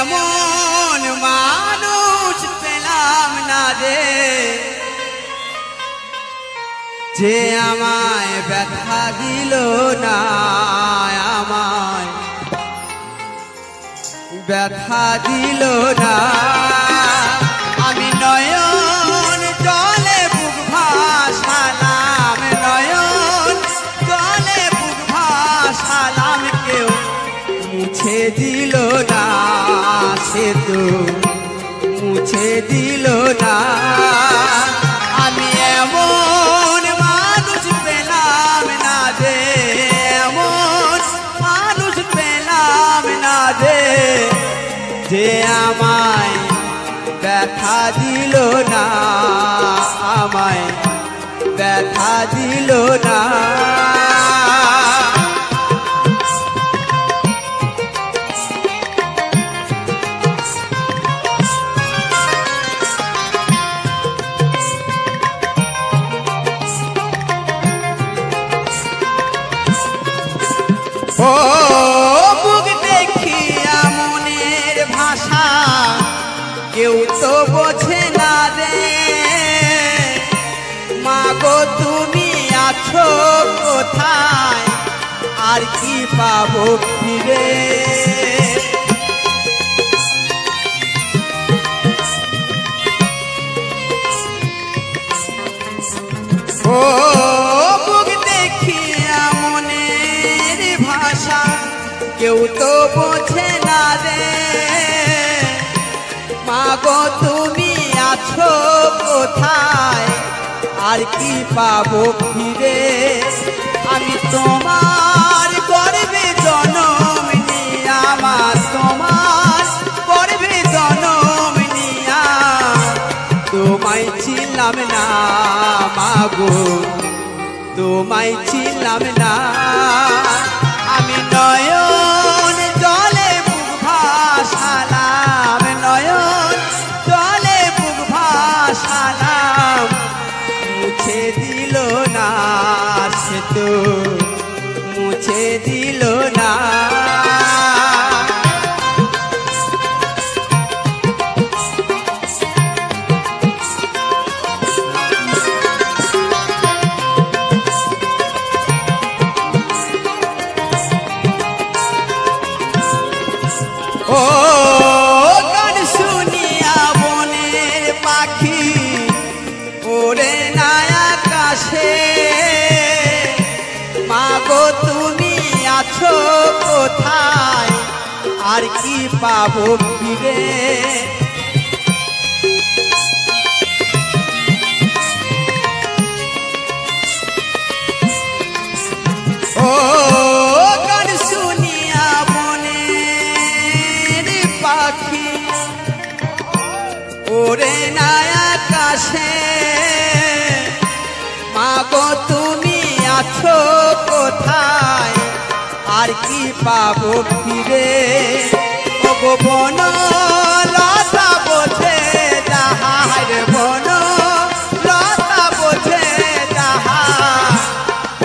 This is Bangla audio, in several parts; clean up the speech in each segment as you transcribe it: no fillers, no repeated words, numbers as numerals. এমন মানুষ পেলাম না রে, যে আমায় ব্যথা দিল না, আমায় ব্যথা দিল না। আমি নয়ন জলে বুক ভাসালাম, নয়ন জলে বুক ভাসালাম, কেউ মুছে দিল না, সে তো মুছে দিল না। আমি এমন মানুষ পেলাম না রে, এমন মানুষ পেলাম না রে, যে আমায় ব্যথা দিল না, আমায় ব্যথা দিল না। ও মুখ দেখিয়া মনের ভাষা কেউ তো বোঝে না রে, মা গো তুমি আছো কোথায়, আর কি পাবো ফিরে। কেউ তো বোঝে না রে, মা গো তুমি আছো কোথায়, আর কি পাবো ফিরে। আমি তোমার গর্ভে জনম নিয়া, আমার তোমার গর্ভে জনম নিয়া, তোমায় ছিলাম না মা গো, তোমায় ছিলাম না। আমি নয়ন জলে বুক ভাসালাম, নয়ন জলে বুক ভাসালাম, মুছে দিল না সে তো মুছে দিল না। ও গান শুনিয়া বনের পাখি ওড়ে না আকাশে, মা গো তুমি আছো কোথায়, আর কি পাবো ফিরে। ওরে না আকাশে, মা গো তুমি আছো কোথায়, আর কি পাবো ফিরে। ওগো বন লতা বোঝে তাহার, বন লতা বোঝে তাহার,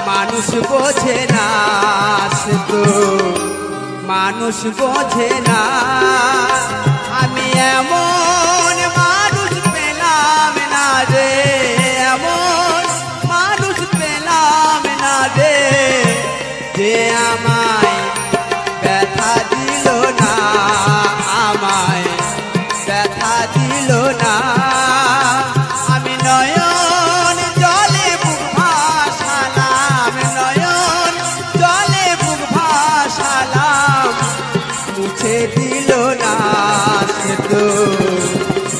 মানুষ বোঝে না সে তো মানুষ বোঝে না। আমি এমন মানুষ পেলাম না রে, এমন মানুষ পেলাম না রে, যে আমায় ব্যথা দিল না, আমায় ব্যথা দিল না। আমি নয়ন জলে বুক ভাসালাম, নয়ন জলে বুক ভাসালাম, মুছে দিল না তো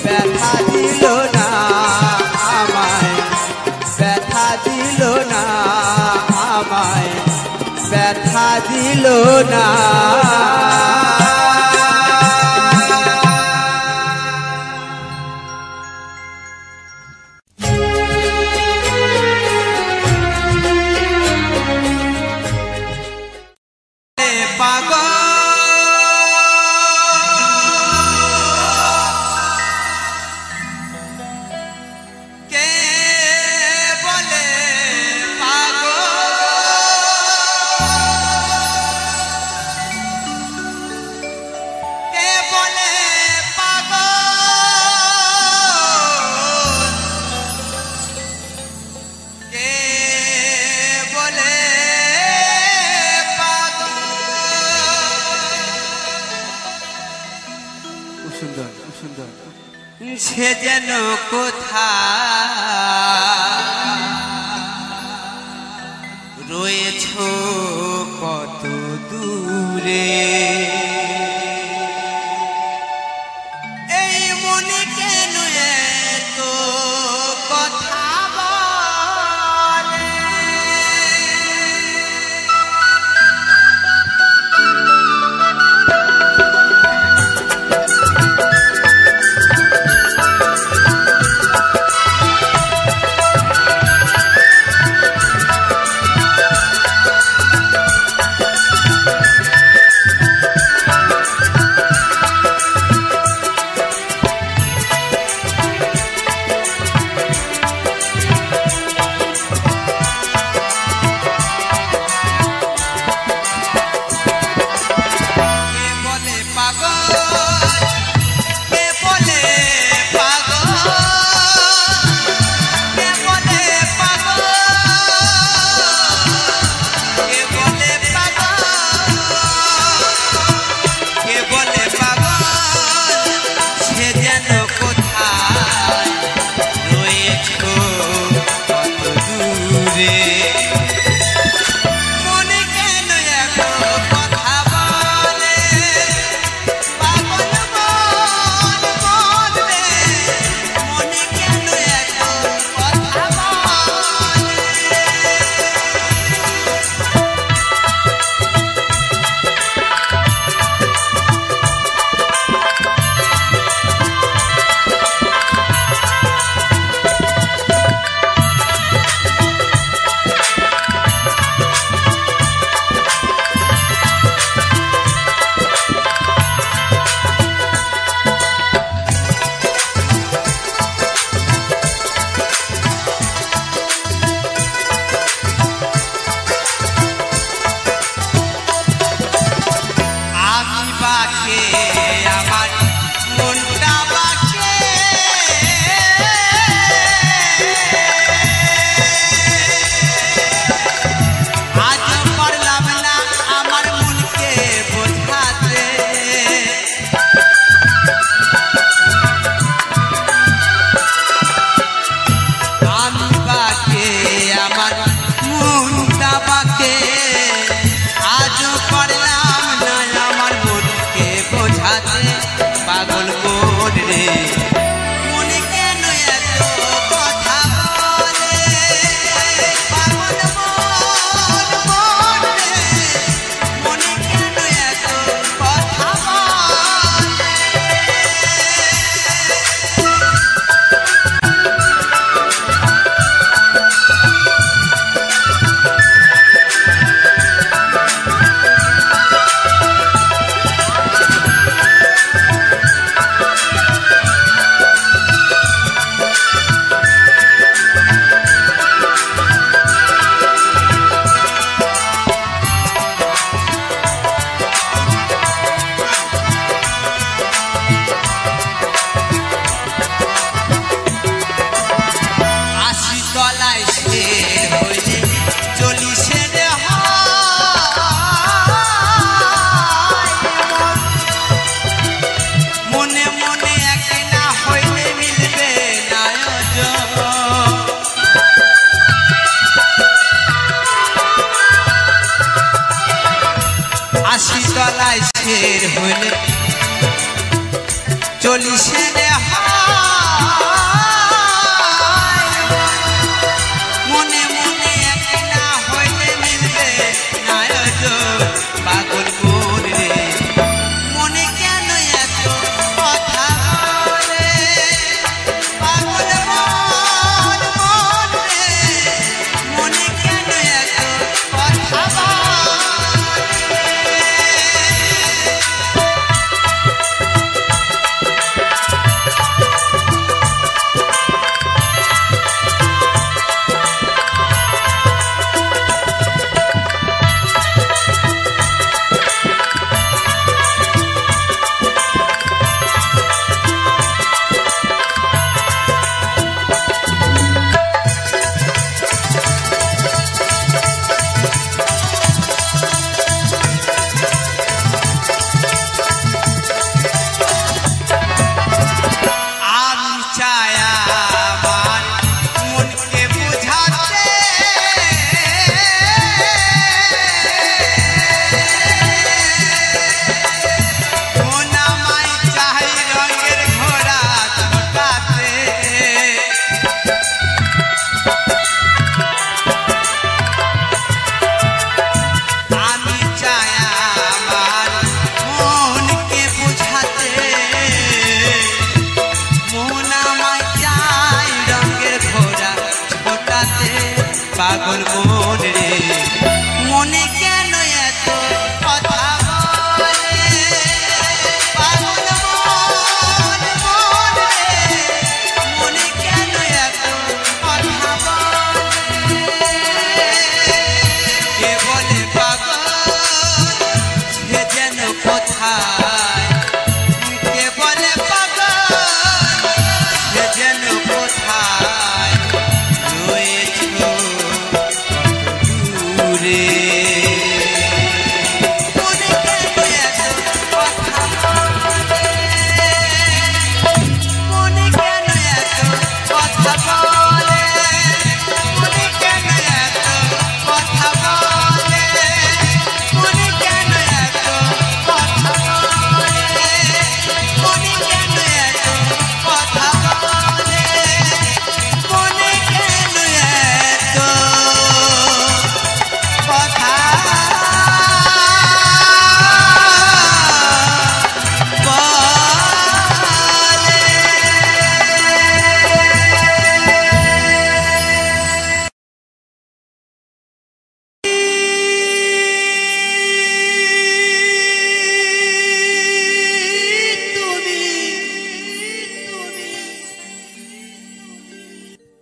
ব্যথা দিল না, আমায় ব্যথা দিল না, আমায় ব্যথা দিল না। সে যেন কোথায় রয়েছো কত দূরে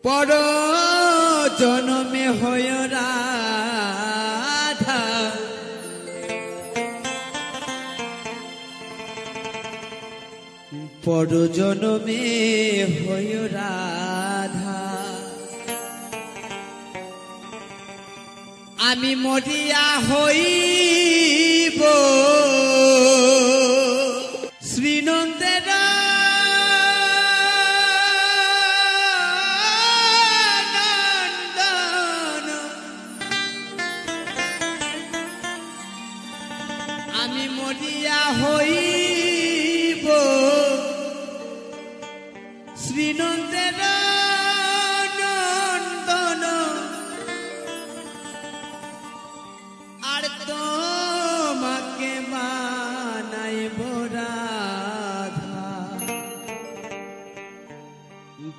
पर जन्मे होय राधा पर जन्मे होय राधा आमी मरिया हईब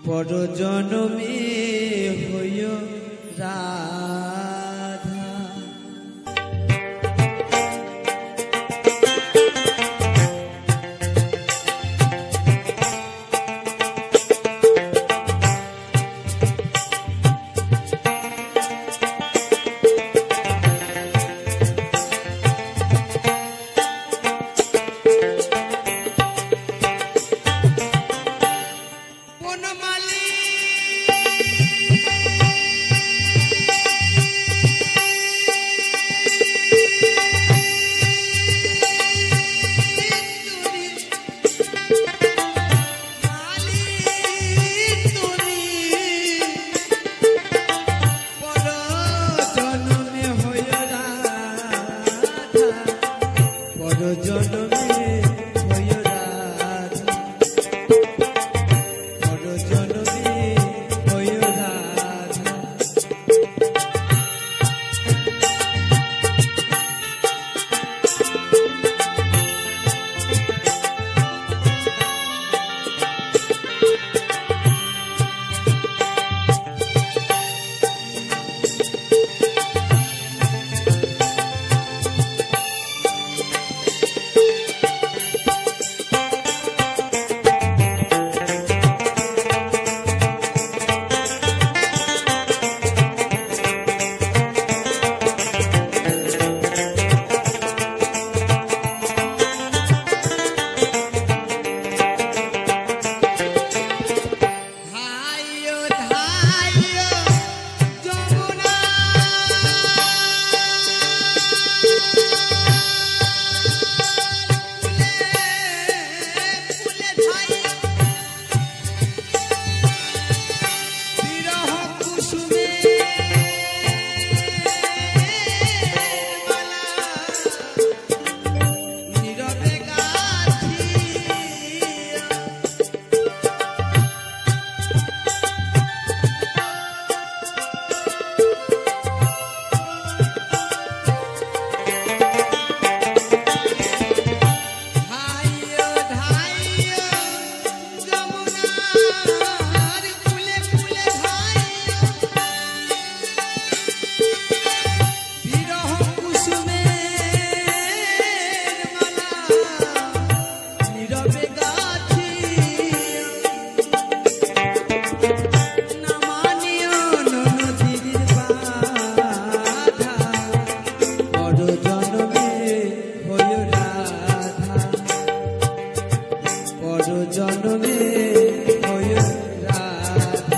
पर जन्मे होय राधा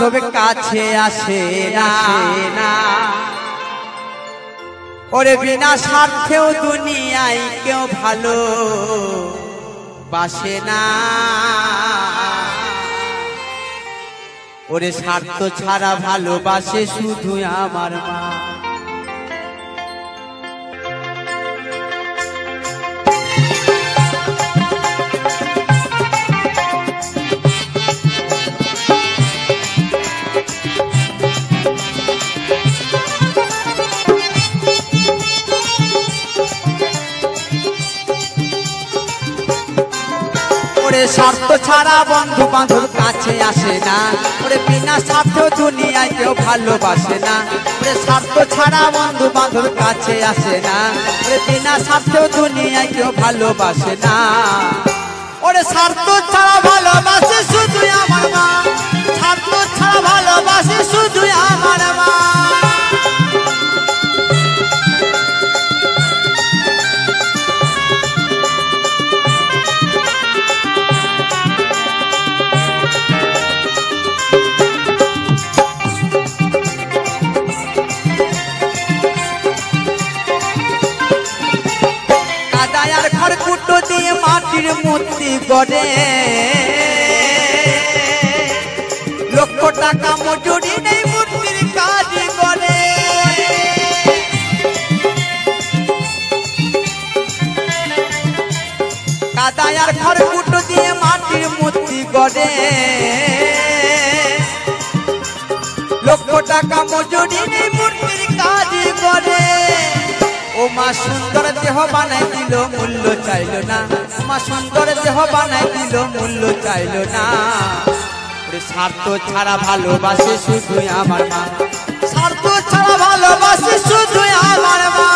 तबे काछे आशे ना ओरे बिना स्वार्थे दुनिया क्यों भालो बाशे ना ओरे स्वार्थ छाड़ा भालो बाशे शुधु आमार मा स्वार्थ छाड़ा बंधु बांधव काछे आसे ना ओरे बिना स्वार्थ दुनिया क्यों भालोबासे ना ओरे स्वार्थ छाड़ा बंधु बांधव काछे आसे ना ओरे बिना स्वार्थ दुनिया क्यों भालोबासे ना ओरे स्वार्थ छाड़ा भालोबासे शुधु आमार मा स्वार्थ छाड़ा भालोबासे शुधु आमार मा मूर्ति गड़े लक्ष टाका मजूरी नहीं मूर्तिर काज गड़े कादायार खड़कुटो दिए माटिर मूर्ति गड़े लक्ष टाका मजूरी नहीं मूर्तिर काज गड़े ओ मा सुंदर देह बनाई दिल मूल्य चाइलो ना मा सुंदर देह बनाई दिल मूल्य चाइलो ना स्वार्थ छाड़ा भालोबासे शुधु आमार मा स्वार्थ छाड़ा भालोबासे शुधु आमार मा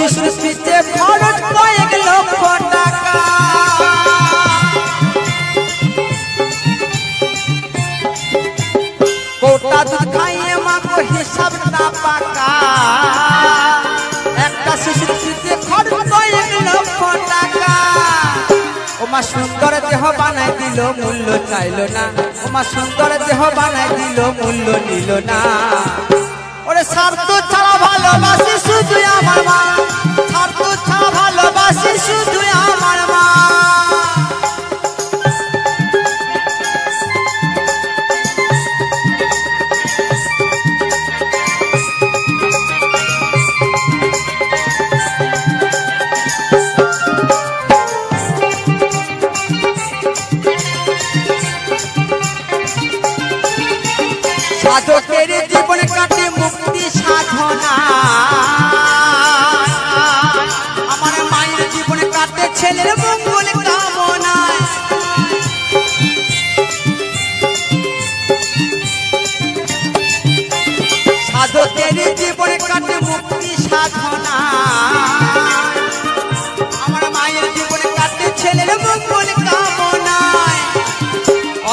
शिशुर पीछे खरच कयेक लक्ष टाका कोटा दूध खाइए मा को हिसाब ना पाका एकटा शिशुर पीछे खरच कयेक लक्ष टाका ओ मा सुंदर देह बनाई दिल मूल्य चाइलो ना ओ मा सुंदर देह बनाई दिल मूल्य निल ना ओरे स्वार्थ छाड़ा भालोबासे शुधु आमार मा स्वार्थ छाड़ा भालोबासे शुधु आमार मा। কতকের জীবন কাটে মুক্তি সাধনা, আমার মায়ের জীবন কাটে ছেলের মঙ্গল কামনা। সাধকের জীবন কাটে মুক্তি সাধনা, আমার মায়ের জীবন কাটে ছেলের মঙ্গল কামনা।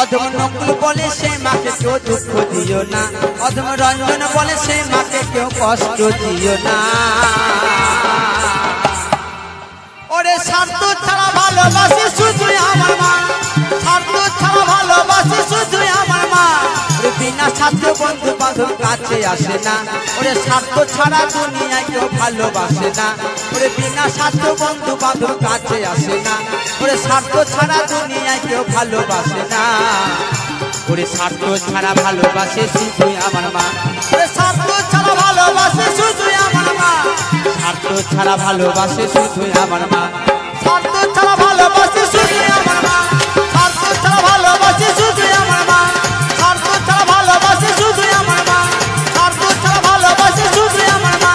অধম নকুল বলে সে মাকে কেউ দুঃখ দিও না, অধম রঞ্জন বলে সে মাকে কেউ কষ্ট দিও না। ওরে স্বার্থ ছাড়া ভালোবাসি শুধু আমার মা, স্বার্থ ছাড়া ভালোবাসি শুধু আমার মা। বিনা স্বার্থ বন্ধু বান্ধব কাছে আসে না, ওরে স্বার্থ ছাড়া দুনিয়ায় কেউ ভালোবাসে না। ওরে বিনা স্বার্থ বন্ধু বান্ধব কাছে আসে না, ওরে স্বার্থ ছাড়া দুনিয়ায় কেউ ভালোবাসে না। ওরে স্বার্থ ছাড়া ভালোবাসে শুধু আমার মা, ওরে স্বার্থ ছাড়া ভালোবাসে শুধু আমার মা, স্বার্থ ছাড়া ভালোবাসে শুধু আমার মা, স্বার্থ ছাড়া ভালোবাসে শুধু আমার মা, স্বার্থ ছাড়া ভালোবাসে শুধু আমার মা, স্বার্থ ছাড়া ভালোবাসে শুধু আমার মা, স্বার্থ ছাড়া ভালোবাসে শুধু আমার মা,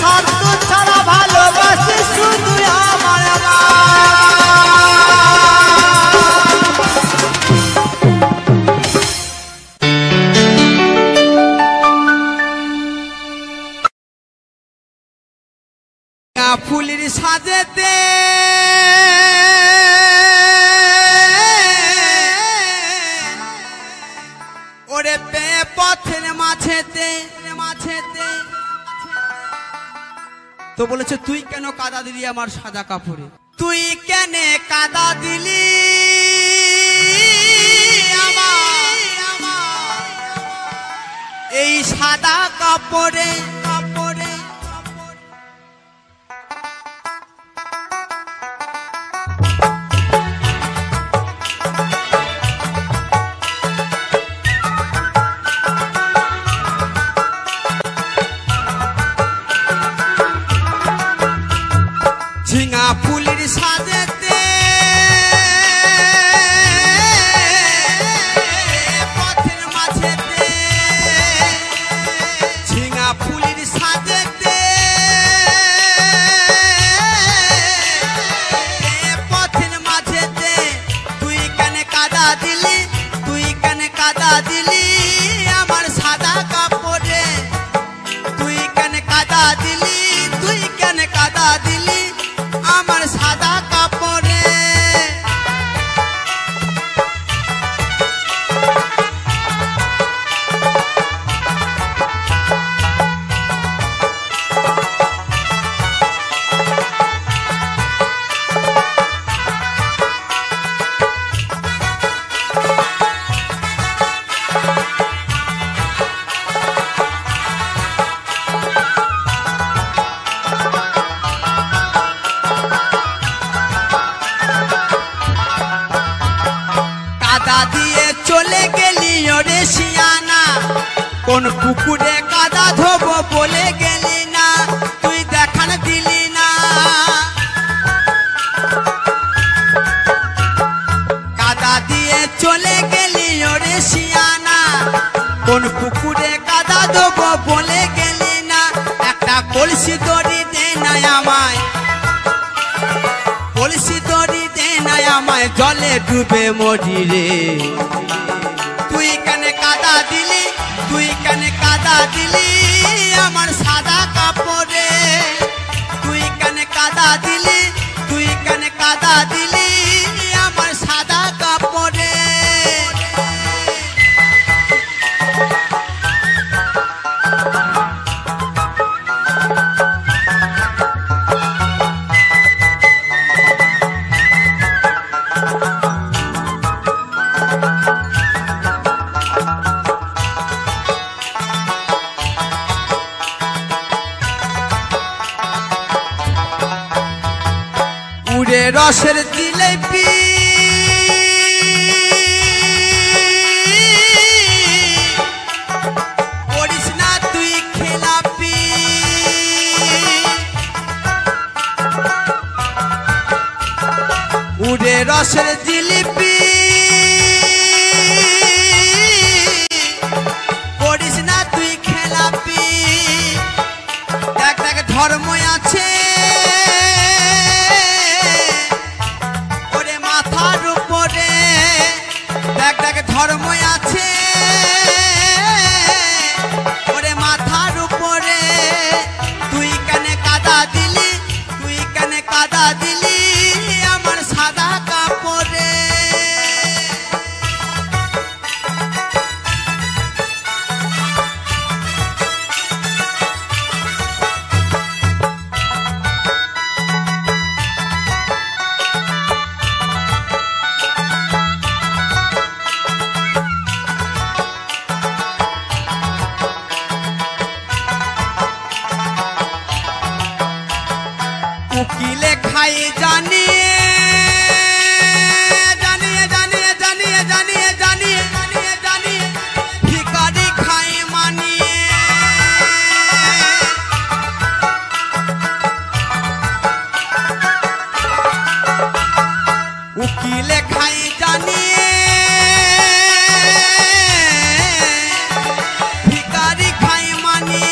স্বার্থ ছাড়া ভালোবাসে শুধু আমার মা। ফুলের সাজেতে ওরে পে পথের মাঝেতে মাঝেতে তো বলেছে, তুই কেন কাদা দিলি আমার সাদা কাপড়ে, তুই কেন কাদা দিলি আমার এই সাদা কাপড়ে। ঝিঙা ফুলের সাজেতে পথের মাঝেতে, ঝিঙা ফুলের সাজেতে পথের মাঝেতে, তুই কেন কাদা দিলি, তুই কেন কাদা দিলি আমার সাদা কাপড়ে, তুই কেন কাদা দিলি, তুই কেন কাদা দিলি আমার সাদা কাপড়ে। কোন পুকুরে কাদা ধোব বলে গেলি না, তুই দেখান দিলি না, কাদা দিয়ে চলে গেলি ওরে শিয়ানা, কোন পুকুরে কাদা ধোব বলে গেলি না। একটা কলসি দড়ি দে না আমায়, কলসি দড়ি দে না আমায়, জলে ডুবে মরি রে, তুই কেন কাদা দিলি, তুই কেন কাদা দিলি আমার সাদা কাপড়ে, তুই কেন কাদা দিলি, তুই কেন কাদা দিলি আমার সাদা কাপড়ে। রসের জিলাপি করিস না তুই খেলাপি, উড়ে রসের জিলিপি उकीले खाई जानिए भिखारी खाई मानिए उकीले खाई जानिए भिखारी खाई मानिए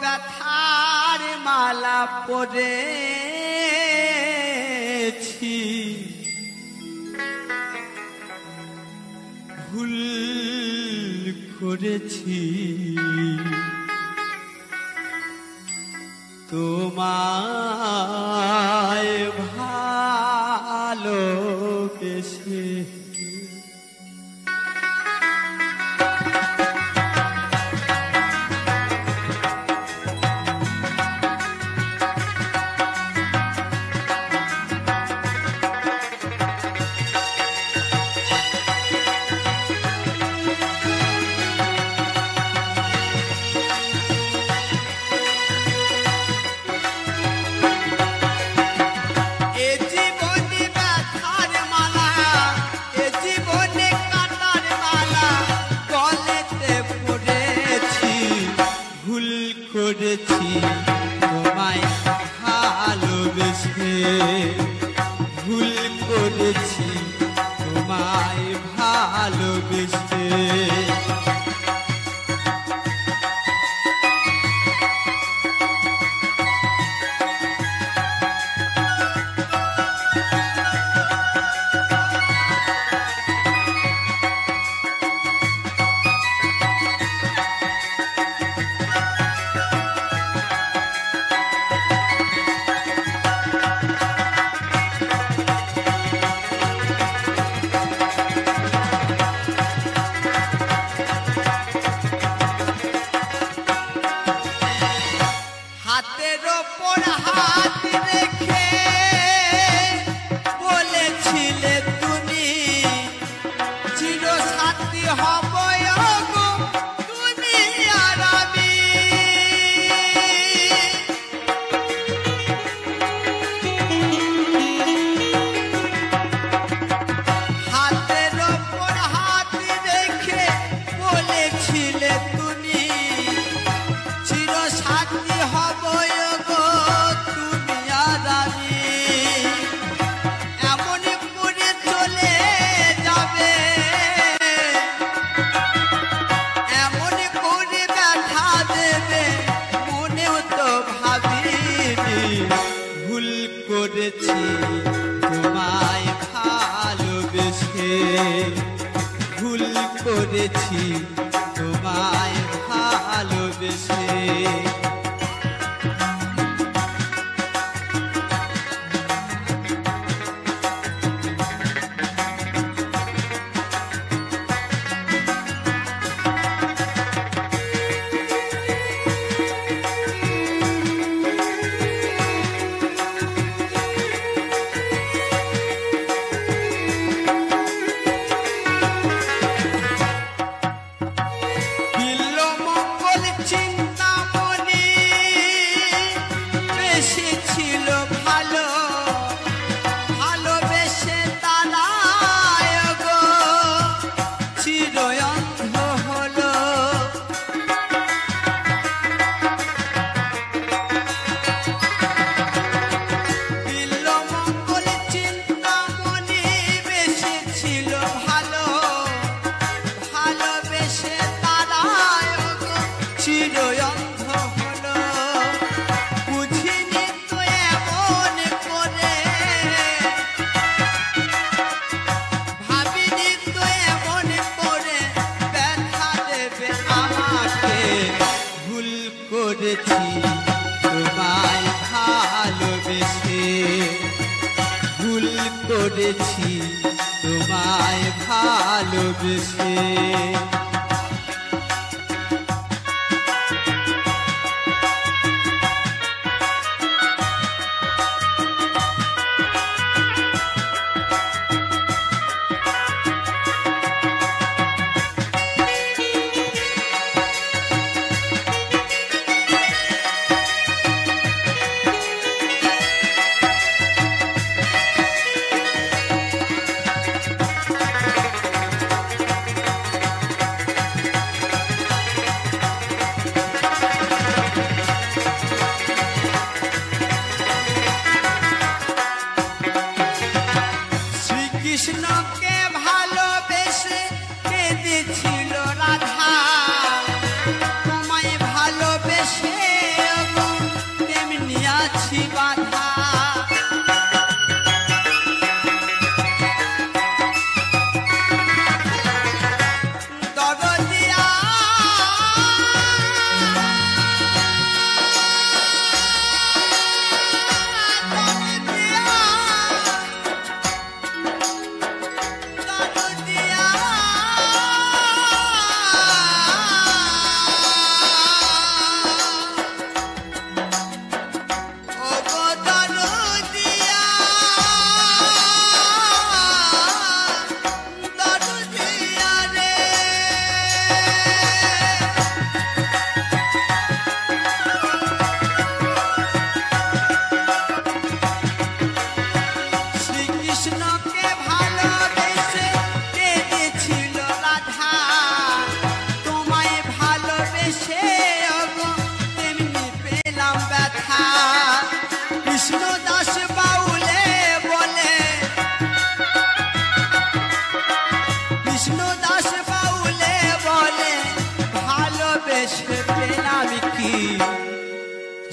ব্যথার মালা পরেছি ভুল করেছি তোমায় ভালোবেসে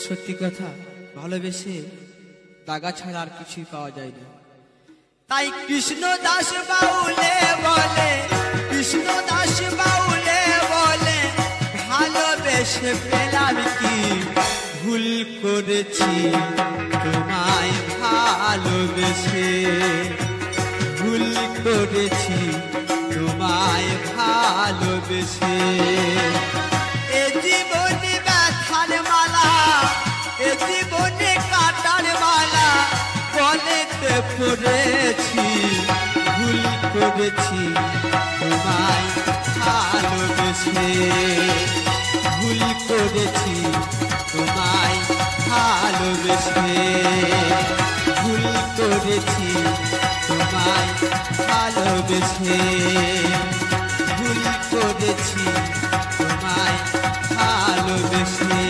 सत्य कथा ভালোবেসে দাগা ছাড়া আর কিছুই পাওয়া যায় না তাই কৃষ্ণদাস বাউলে বলে কৃষ্ণদাস বাউলে বলে ভালোবেসে পেলাম কি ভুল করেছি তোমায় ভালোবেসে ভুল করেছি তোমায় ভালোবেসে এ জীবনে ব্যথার মালা বেছি তোমায় ভালোবেসে, ভুল করেছি তোমায় ভালোবেসে, ভুল করেছি তোমায় ভালোবেসে, ভুল করেছি তোমায় ভালোবেসে।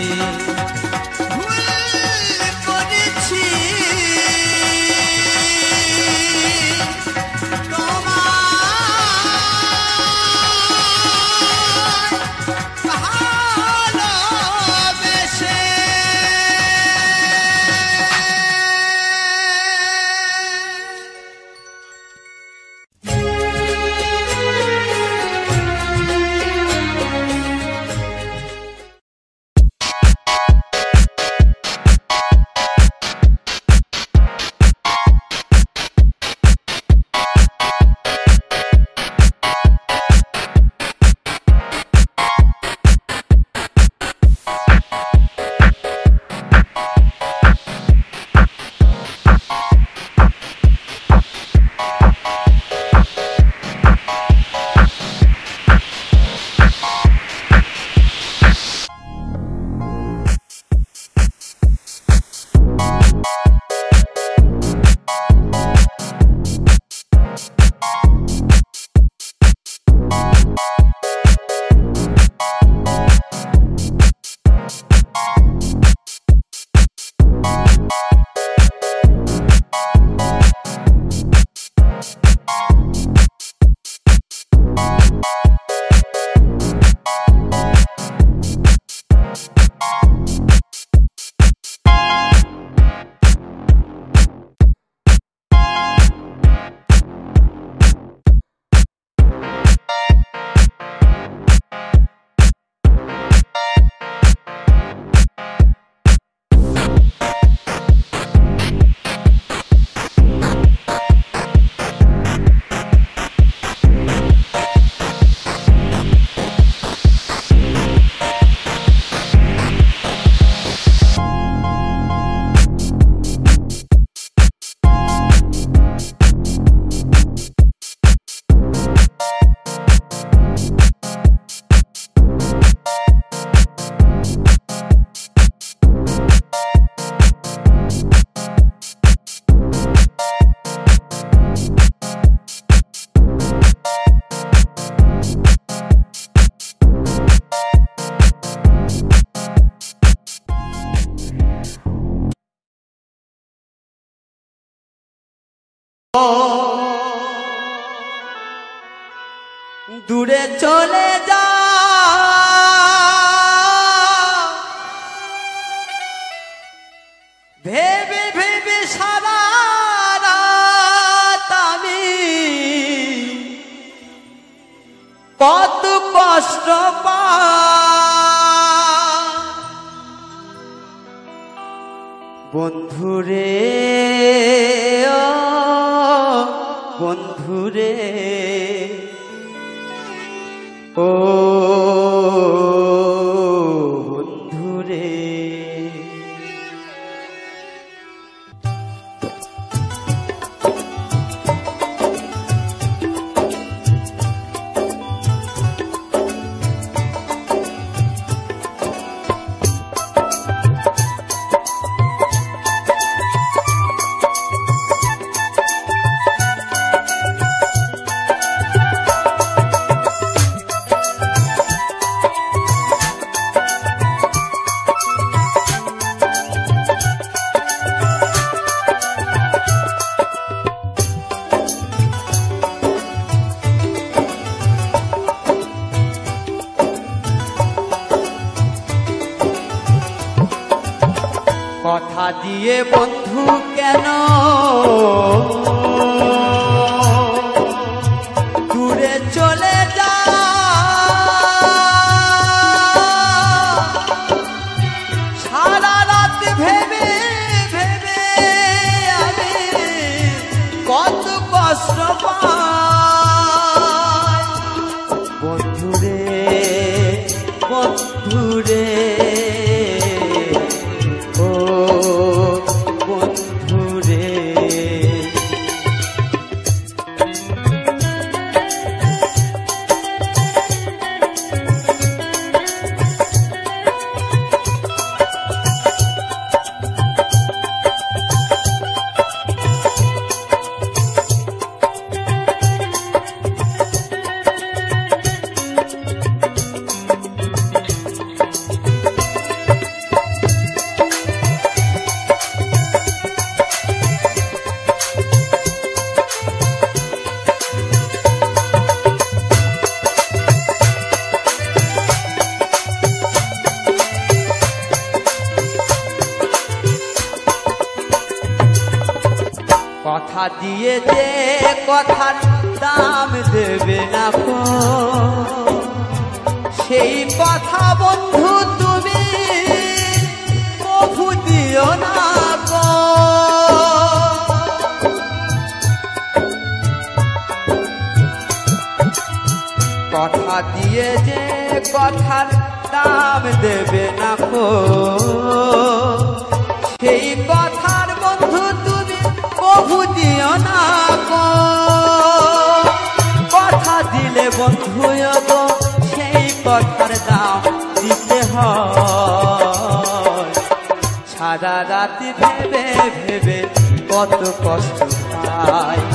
दूरे चले जा भेबे भेबे सारा रात आमी कत कष्ट पाई বন্ধুরে ও বন্ধুরে कथा दिए बंधु केनो दूरे चले जा सारा रात भेबे भेबे आमी कत कष्ट पाई बंधुरे बंधुरे कथा दिए जे कथार दाम देवे ना सेई कथा बंधु तुमी कभू दिओ ना। कथा दिए जे कथार दाम देवे ना सेई कथार बंधु तुमी कभू दिओ ना। कथा दिले बंधु गो सेई कथार दाम दिते हय। सारा राति भेबे भेबे कत कष्ट पाई।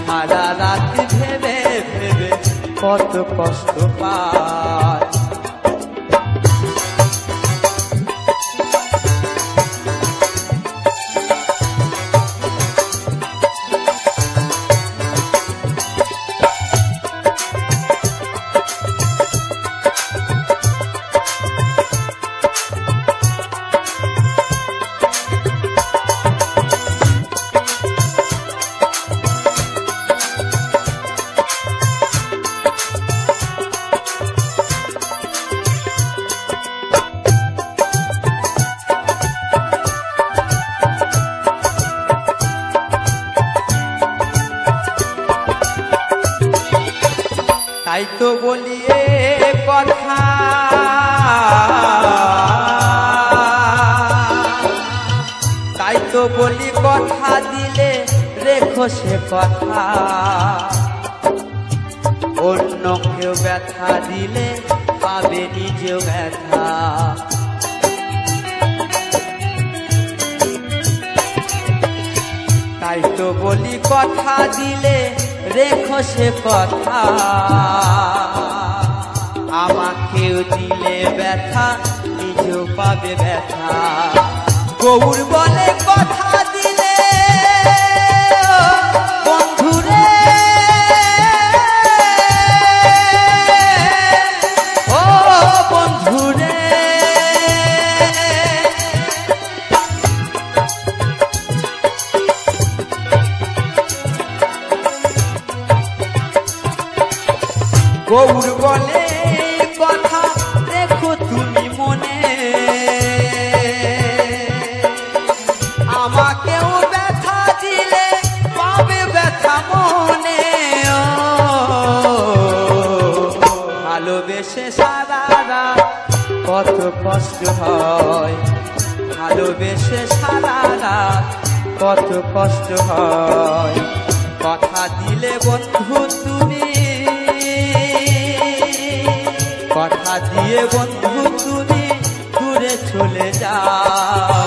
सारा राति भेबे भेबे कत कष्ट पाई। ताई तो बोलिए कथा ताई तो बोली कथा दिले रेखो से कथा। अन्य केउ व्यथा दिले पाबे निजे व्यथा। ताई तो बोली कथा दिले रेखो से कथा। आमाकेओ दिले व्यथा निजेओ पाबे व्यथा। गौर बोले कथा दिले बंधु रे ओ बंधु रे। गौर बोले कथा रेखो तुमी मने। आमाकेओ व्यथा दिले पाबे व्यथा मने। भालोबेसे सारा रात कत कष्ट हय। भालोबेसे सारा रात कत कष्ट हय। कथा दिले बंधु तुमी। कथा दिए बंधु तुमी दूरे चले जाओ।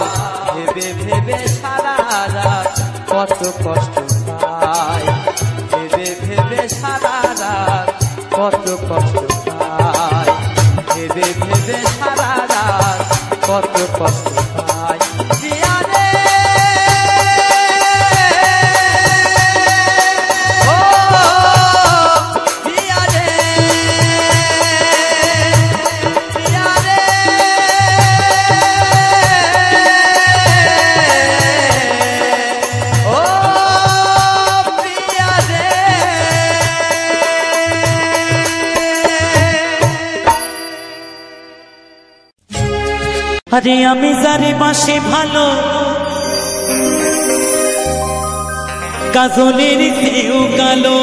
भेबे भेबे सारा रात कत कष्ट पाई। भेबे भेबे सारा रात कत कष्ट पाई। भेबे भेबे सारा रात कत कष्ट पाई। अरे आमी जारे बाशे भालो काजलेर सेও কালো।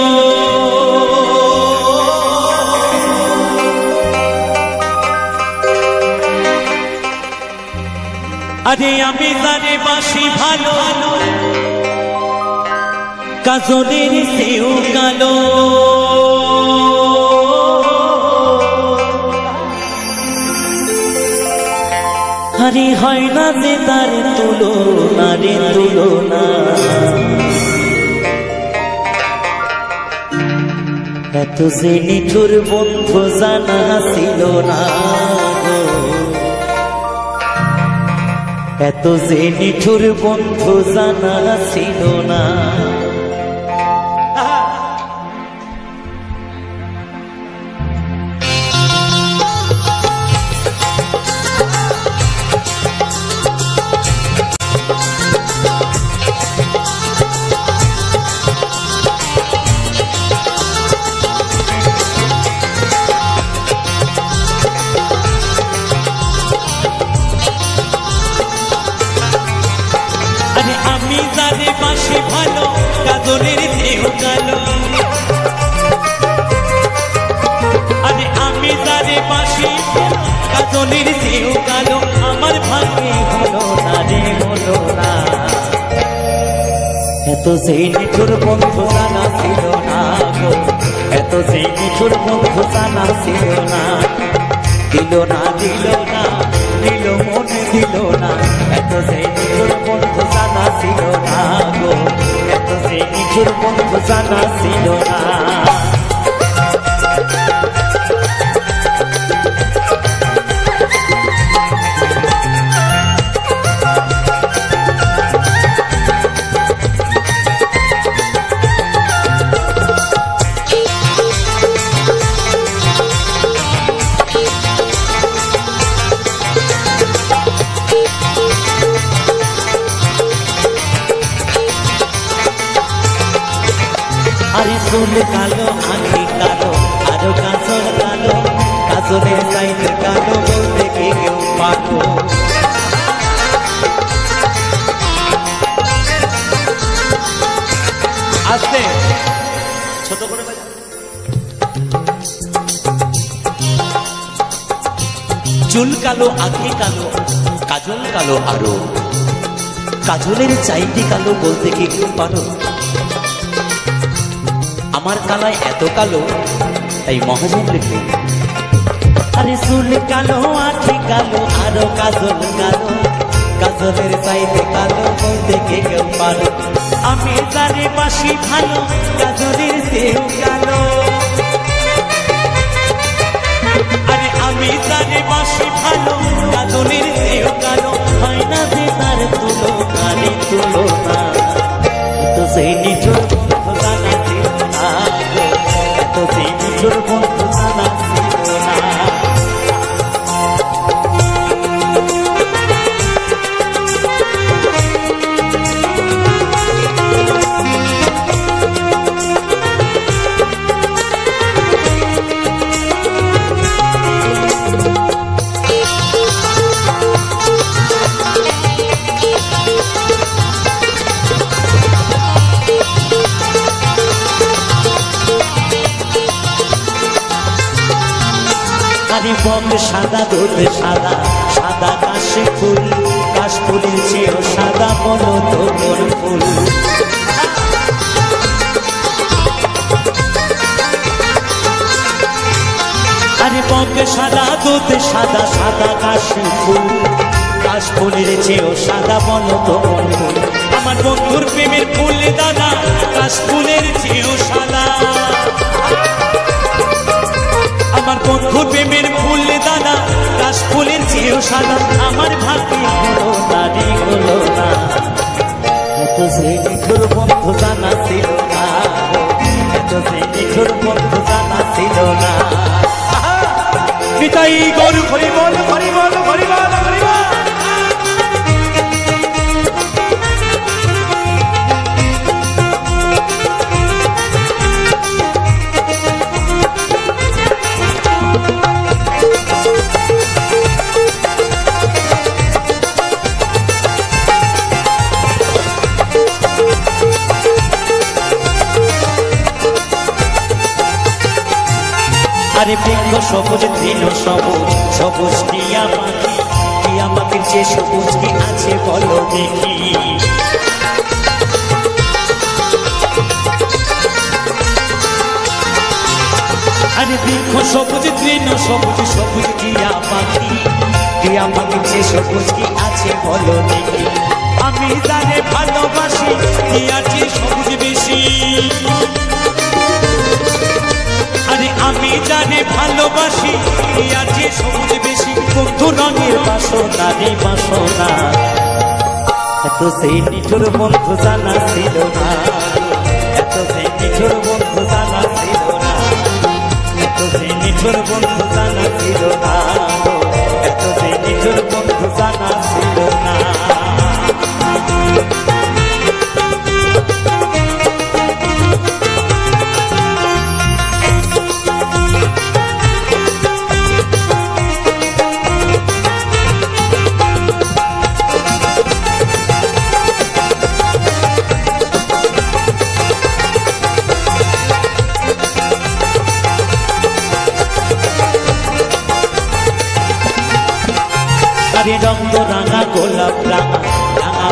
अरे आमी जारे बाशे भालो काजलेर सेও কালো। अरे है ना जे तार तुलना रे तुलना। एत से निठुर बंधु जाना छिलो ना। एत से निठुर बंधु जाना छिलो ना। बाशी भालो गाजनेर ढेउ कालो अरे आमी तारे बाशी गाजनेर ढेउ कालो आमार भाग्ये हलो ना रे हलो ना एत सेई निठुर बंधु जाना छिलो ना गो एत सेई निठुर बंधु जाना छिलो ना दिलो ना दिलो ना दिलो मोने दिलो ना एत सेई निठुर बंधु जाना छिलो ना गो एत सेई निठुर बंधु जाना छिलो ना चुल कालो आंखी कालो आरो कासर कालो कासरे साइड कालो बोलते के क्यों पाको आस्ते छोटो करे बाजा चुल कालो आंखी कालो काजल कालो आरो काजलेर चाइते कालो बोलते के क्यों पारो आमार कालाय एतो कालो ताई महबूब लिखले अरे चुल कालो आँखी कालो आरो काजल कालो काजलेर साइते कालो बोलते के क्यों पारो आमी तारे बाशी भालो काजलेर ढेउ कालो अरे आमी तारे बाशी भालो काजलेर ढेउ कालो हय ना जे तार तुलना रे तुलना तो सेई निठुर बंधु जाना तो से निठुर बंधु जाना छिलो बंग सदा दूध सदा सदा काशी फुल काशफुलेर चेये सदा बलो तो तोर फुल अरे बंग सदा दूध सदा सदा काशी फुल काशफुलेर चेये सदा बलो तो फुल आमार बंधुर प्रेमेर फुल दादा काशफुलेर चेये सदा आमार बंधुर प्रेमेर फुल दाना काशफुलेर चेये सदा आमार भाग्ये हलो ना रे हलो ना एतो से निठुर बंधु जाना छिलो ना एतो से निठुर बंधु जाना छिलो ना निताई गौर हरि बोल हरि बोल हरि बोल हरि बोल अरे पिंग सबुज दिलो सबुज सबुज टिया पाखिर चे सबुज की आछे बोलो देखी अरे पिंग सबुज दिलो सबुज सबुज टिया पाखिर चे सबुज की आछे बोलो देखी आमी तारे भालोबासी टिया चे सबुज बेशी अरे आमी जाने भालोबासी टिया चे सबुज बेशी बंधु रंगेर बासना रे बासना एत सेई निठुर बंधु जाना छिलो ना एत सेई निठुर बंधु जाना छिलो ना एत सेई निठुर बंधु जाना छिलो ना एत सेई निठुर बंधु जाना छिलो ना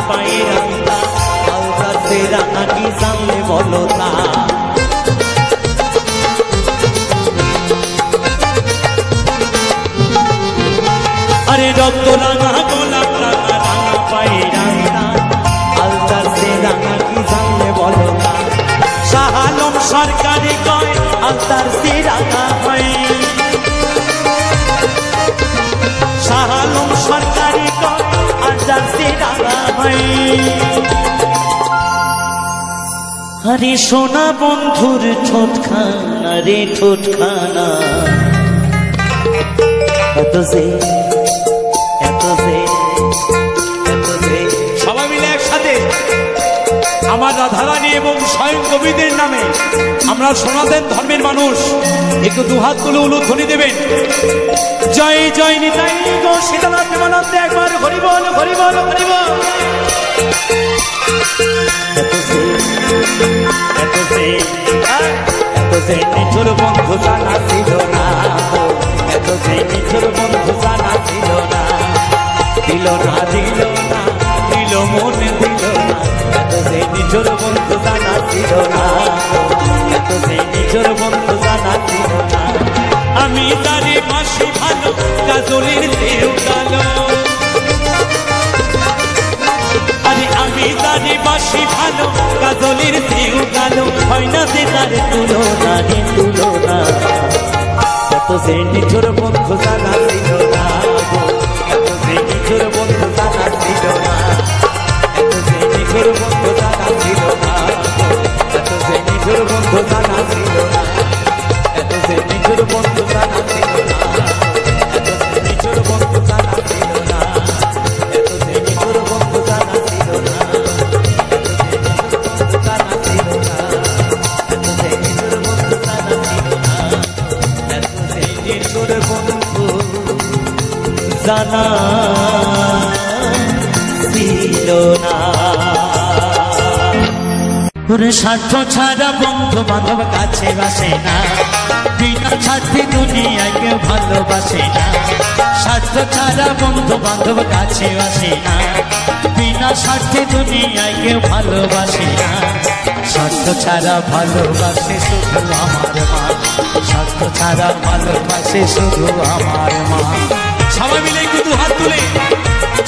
पाए रंगा बाउल गान तेरा आँखी सामने बोलोता अरे रब तो राना गोला राना राना पाए रंगा बाउल गान तेरा आँखी सामने बोलोता शाह आलम सरकार कोई अंतर तेरा ना पाए शाह आलम सरकार कोई अरे सोना बंधुर ठोटखाना रे ठोटखाना सबा मिले एक साथे राधारानी एवं स्वयं कविदेर नामे आमरा सनातन धर्मेर मानुष एकटु दुहात तुले उलुध्वनि देबेन जय जय निताई गो सीतानाथ प्रेमानंदे एकबार हरि बोल हरि बोल हरि बोल এত সে নিঠুর বন্ধু জানা ছিল না এত সে নিঠুর বন্ধু জানা ছিল না দিল না দিল না দিল মনে দিল না से निजोर बंधु जाना छिलो ना एत से निजोर बंधु जाना छिलो ना आमी तारे बासी भालो काजलेर देव कालो अरे आमी तारे बासी भालो काजलेर देव कालो हय ना से तारे तुलना रे तुलना एत से निजोर बंधु जाना छिलो ना एत से निजोर बंधु जाना छिलो ना बंधु जाना छिलो ना एत से निठुर बंधु जाना छिलो ना एत से निठुर बंधु जाना छिलो ना एत से निठुर बंधु जाना छिलो ना एत से निठुर बंधु जाना छिलो ना एत से निठुर बंधु जाना छिलो ना एत से निठुर बंधु जाना छिलो ना स्वार्थ छाड़ा बंधु बांधव काछे बासे ना बिना स्वार्थे दुनिया के भालोबासे ना स्वार्थ छाड़ा बंधु बांधव काछे बासे ना बिना स्वार्थे दुनिया के भालोबासे ना स्वार्थ छाड़ा भालोबासे शुधु आमार मा स्वार्थ छाड़ा भालोबासे शुधु आमार मा सबाई मिले एकटु दु हाथ तुले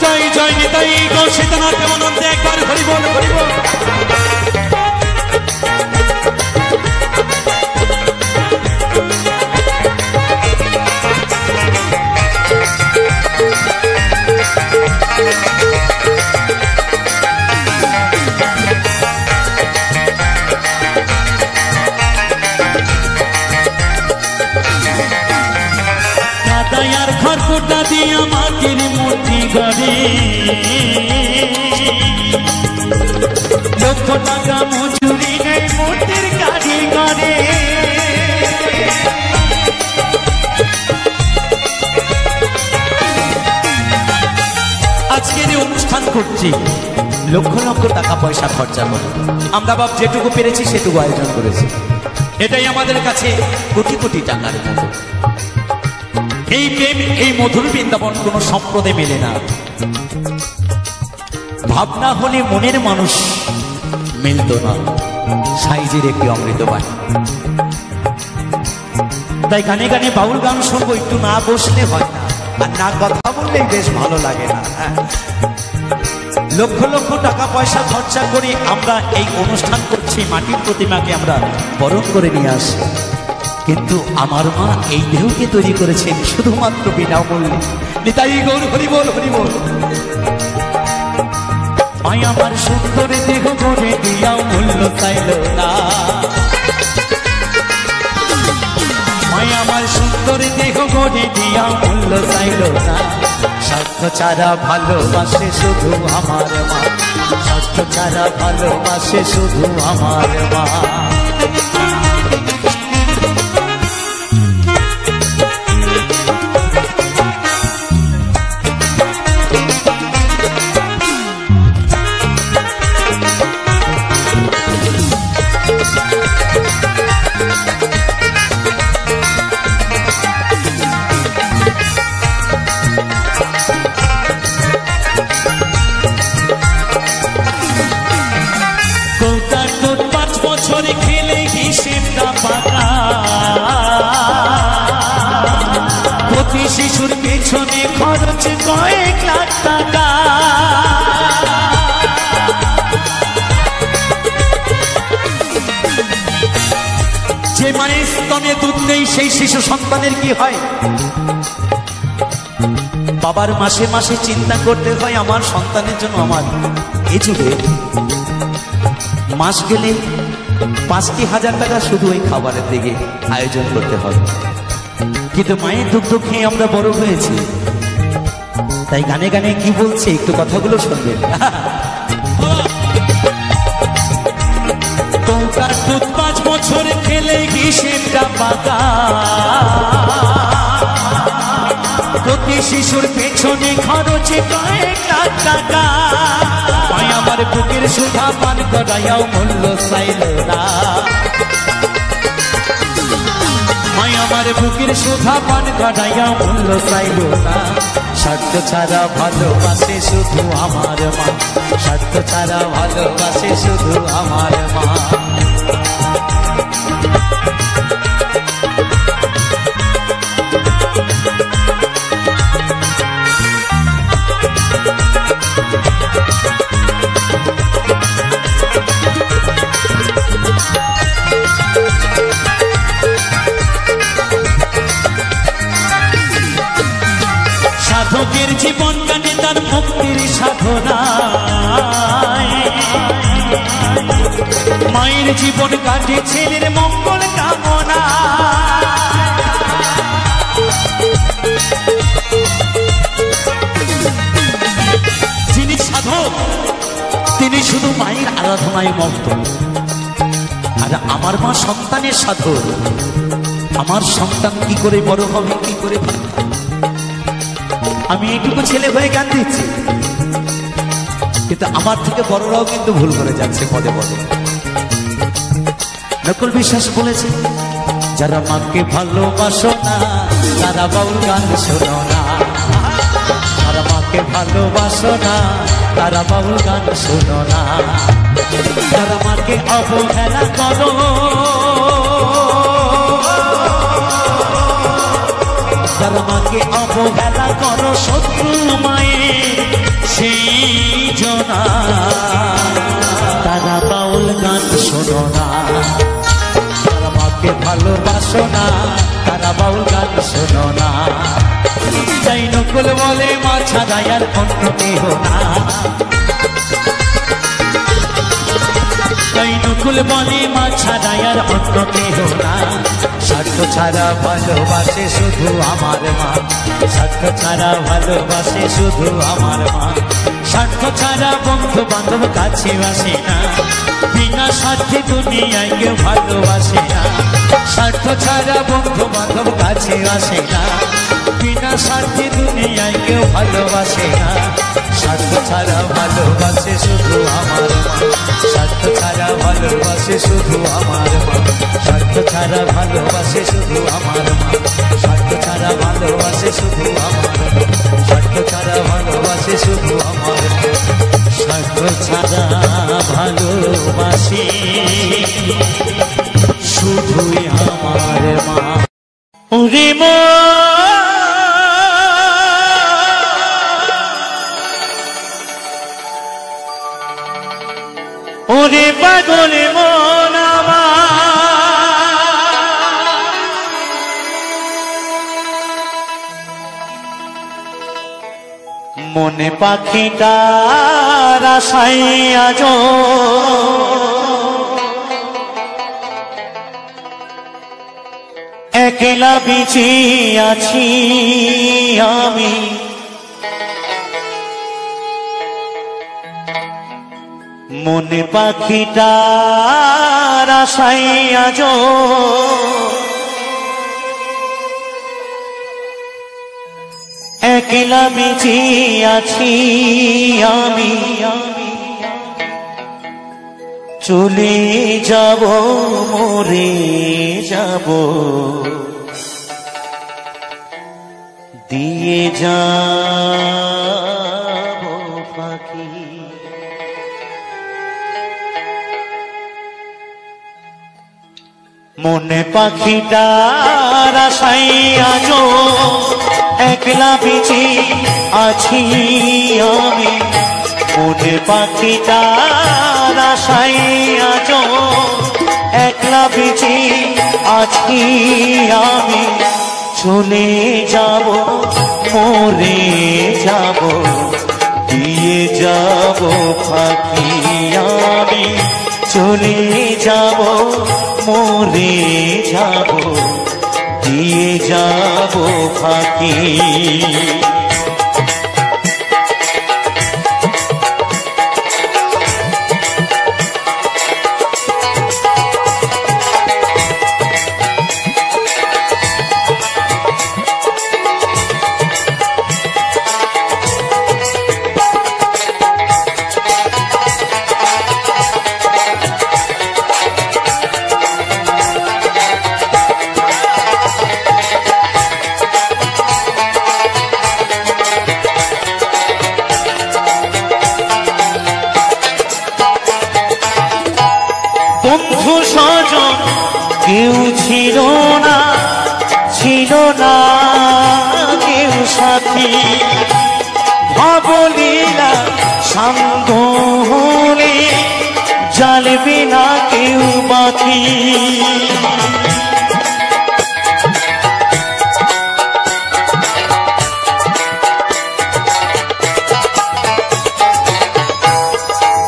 जय जय নিতাই গো সীতানাথ প্রেমানন্দে একবার হরি বল হরি বল दिया माटिर मूर्ति गड़े लक्ष टाका मजूरी नहीं मूर्तिर गाड़ी गड़े আজকের অনুষ্ঠান করছি লক্ষ লক্ষ টাকা পয়সা খরচা করে আমরা বাপ যেটুকু পেরেছি সেটুকু আয়োজন করেছি এটাই আমাদের কাছে কোটি কোটি টাকার মতো এই প্রেম এই মধুর বৃন্দাবন কোন সম্প্রদায় মেলে না ভাবনা হলে মনের মানুষ মিলত না সাইজের একটি অমৃতবাণী তাই গানে গানে বাউল গান শুনবো একটু না বসলে হয় না আর না কথা বললেই বেশ ভালো লাগে না লক্ষ লক্ষ টাকা পয়সা খরচা করে আমরা এই অনুষ্ঠান করছি মাটির প্রতিমাকে আমরা বরণ করে নিয়ে আসি किन्तु आमार मा एई देहके तैरी करेछेन शुधुमात्र बिनामूल्ये निताई गौर हरिबोल हरिबोल आय आमार सुंदर देह करे दिया मूल्य चाइलो ना आय आमार सुंदर देह करे दिया मूल्य चाइलो ना स्वार्थ छाड़ा भालोबासे शुधु आमार मा स्वार्थ छाड़ा भालोबासे शुधु आमार मा koek laat taka je manis tome dud nei sei shishu santaner ki hoy babar mashe mashe chinta korte hoy amar santaner jonno amar ei jure mas gele 5000 taka shudhu ei khabarer dige ayojon korte hoy কিন্তু মায়ের দুঃখ দুঃখে আমরা বড় হয়েছি তাই গানে গানে কি বলছে একটু কথাগুলো শুনবেন তোমরা দুধ 5 বছর খেলে গিশেটা পাতা প্রতি শিশুর পেছনে খরচে কয়েক লাখ টাকা মায়া আমার বুকের সুধা পান করায়াও মূল্য চাইলো না हमारे बुकिर सुधा पान घटाइया मूल्य साइलोना शर्त छाड़ा ভালোবাসে শুধু আমার মা শর্ত ছাড়া ভালোবাসে শুধু আমার মা साधकर जीवन काटे तर मुक्तिर साधना मायर जीवन काटे छेलेर मंगल कामना जिनि साधक तिनि शुधु मायर आराधनाय मग्न आर आमार मा सन्तानेर साधक आमार सन्तान कि करे बड़ होबे कि करे আমি একটু ছেলে হয়ে গান দিচ্ছি কিন্তু আমার থেকে বড়রাও কিন্তু ভুল করে যাচ্ছে পদে পদে নকল বিশ্বাস বলেছে যারা মাকে ভালোবাসে না তারা বাউল গান শোনো না যারা মাকে ভালোবাসে না তারা বাউল গান শোনো না যারা মাকে অবহেলা করো যারা মাকে অবহেলা করো শত্রু মায়ের সেই জনা তারা বাউল গান শোনো না যারা মাকে ভালোবাসো না তারা বাউল গান শোনো না তাই নকল বলে মা ছাড়া আর অন্য কেহ না তাই নকল বলে মা ছাড়া আর অন্য কেহ না शर्त छाड़ा भालोबासे शुधु आमार मा शर्त छाड़ा भालोबासे शुधु आमार मा शर्त छाड़ा बंधु बांधव काछे आसे ना बिना स्वार्थे दुनियाय केउ भालोबासे ना शर्त छाड़ा बंधु बांधव काछे आसे ना बिना स्वार्थे दुनियाय केउ भालोबासे ना शर्त छाड़ा भालोबासे शुधु आमार मा शर्त छाड़ा भालोबासे शुधु आमार मा ছাড়া ভালোবাসে শুধু আমার মা শর্ত ছাড়া ভালোবাসে শুধু আমার মা শর্ত ছাড়া ভালোবাসে শুধু আমার মা শর্ত ছাড়া ভালোবাসে শুধু আমার মা ওরে মা ওরে পাগল মন আমার মনে পাখিটার আশায় আজ একলা বেঁচে আছি আমি মনে পাখিটার আশায় আজ একলা বেঁচে আছি আমি চলে যাব মরে যাব দিয়ে যাব ফাঁকি মনে পাখিটার আশায় আজ একলা বেঁচে আছি আমি মনে পাখিটার আশায় আজ একলা বেঁচে আছি আমি চলে যাব মরে যাব দিয়ে যাব ফাঁকি আমি চলে যাব মরে যাব দিয়ে যাব ফাঁকি কেউ ছিল না কেউ সাথী ভাবলীলা সঙ্গ হলে জ্বালবে না কেউ বাতি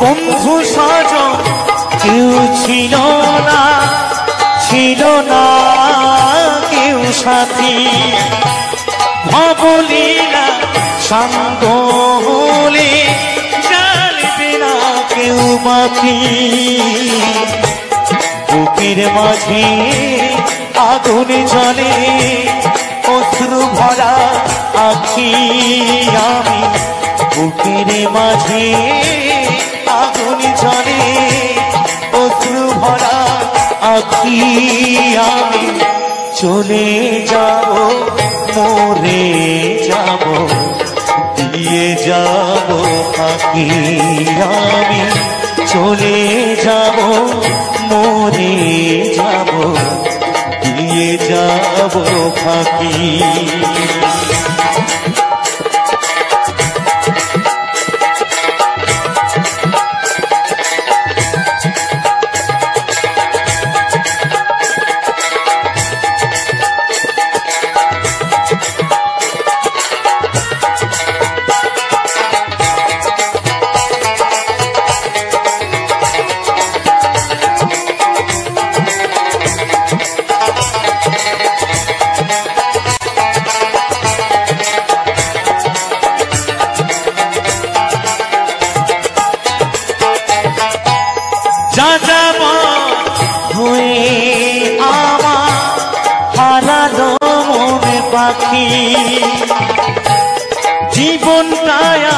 বন্ধু সজন কেউ ছিল না কেউ সাথী ভাবলীলা সঙ্গ হলে জ্বালবে না কেউ বাতি বুকের মাঝে আগুন জ্বলে অশ্রু ভরা আঁখি আমি বুকের মাঝে আগুন জ্বলে অশ্রু ভরা আঁখি আমি চলে যাব মরে যাব দিয়ে যাব আঁখি আমি চলে যাব মরে যাব দিয়ে যাব আঁখি জীবনটায়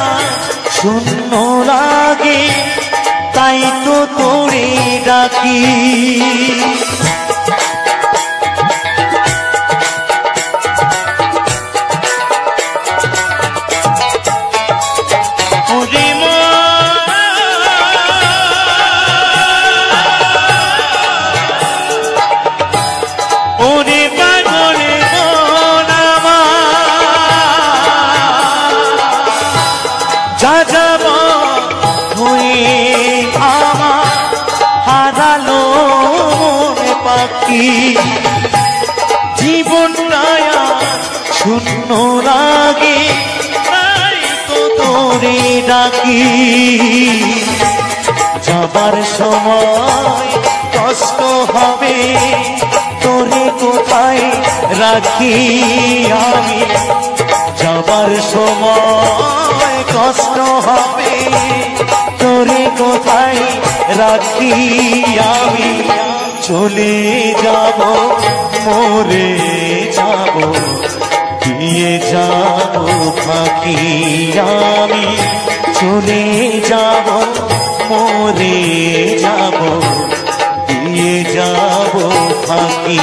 শূন্য লাগে তাই তো তোরে ডাকি জীবনটায় শূন্য লাগে তাই তো তোরে ডাকি যাবার সময় কষ্ট হবে তোরে কোথায় রাখি আমি যাবার সময় কষ্ট হবে তোরে কোথায় রাখি আমি চলে যাব মরে যাব দিয়ে যাব ফাঁকি আমি চলে যাব মরে যাব দিয়ে যাব ফাঁকি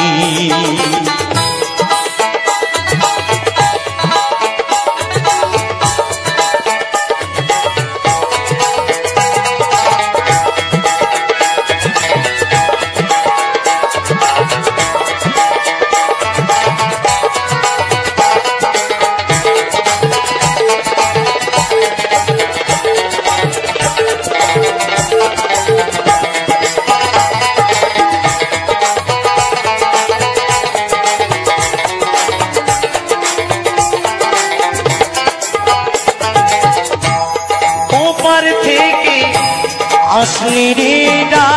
असलिरीडा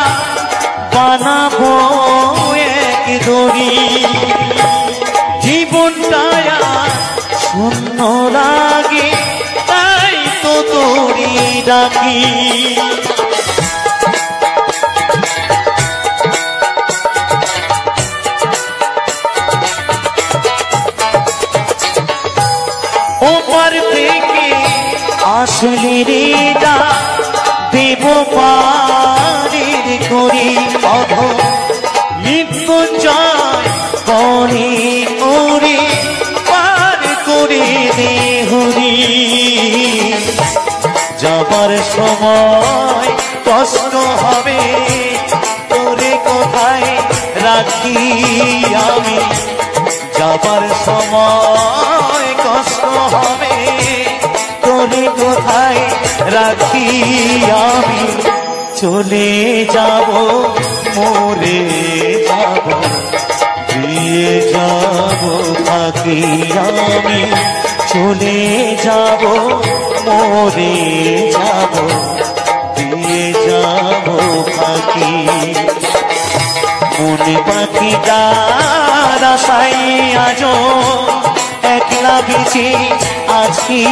बनाबो एक दड़ी जीवनटाया शून्य लागे ताई तो दड़ी डाकी असलिरीडा देव पारिर करी अध मृत्यु जय करी उरी पार करी देहुरी जबर समय कष्ट हबे तोरे कोथाय राखी आमी जबर समय कष्ट हबे कोथाय राखी आमी चले जाबो मोरे जाबो दिए जाबो फाकी आमी चले जाबो मोरे जाबो दिए जाबो फाकी मन पाखी दारा साई आजो एकला बीचे आज की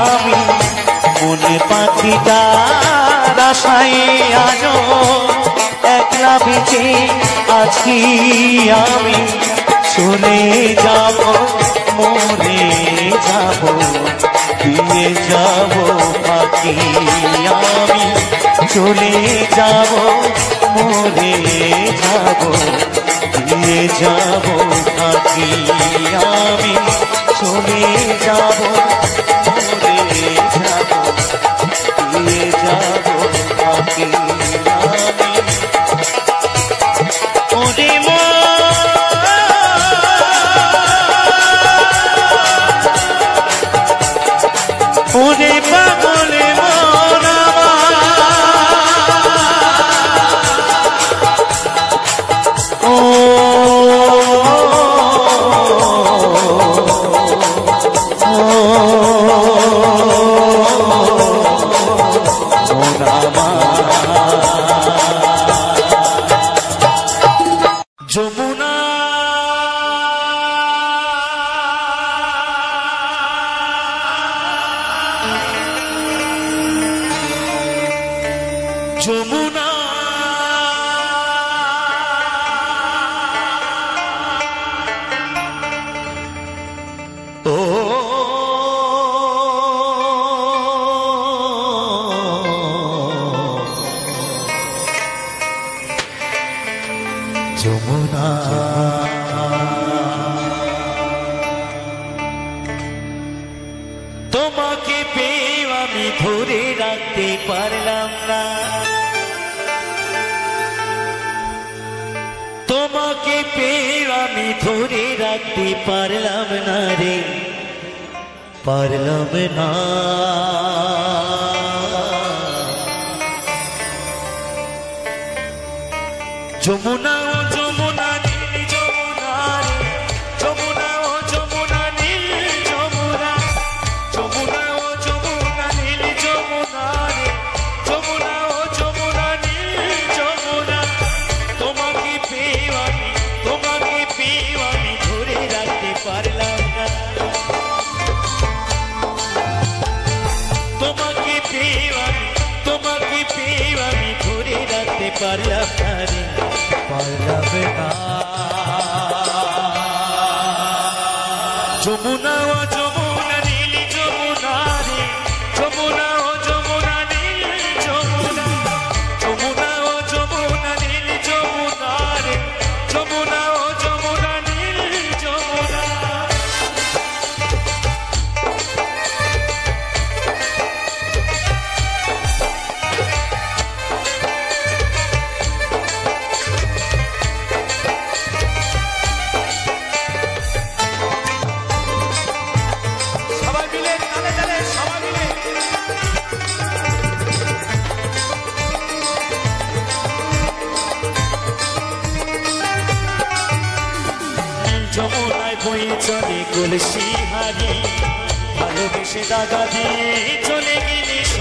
आमी मन पाखी दाराशाए आज एकला बीचे आज की आमी चले जाबो मोरे जाबो दिए जाबो पाखी आमी चले जाबो मोरे जाबो दिए जाबो पाखी आमी चले जाबो मोरे जाबो दिए जाबो पाखी आमी चले गुलशी हारी भालोबेशे दागा दिए चले गेले।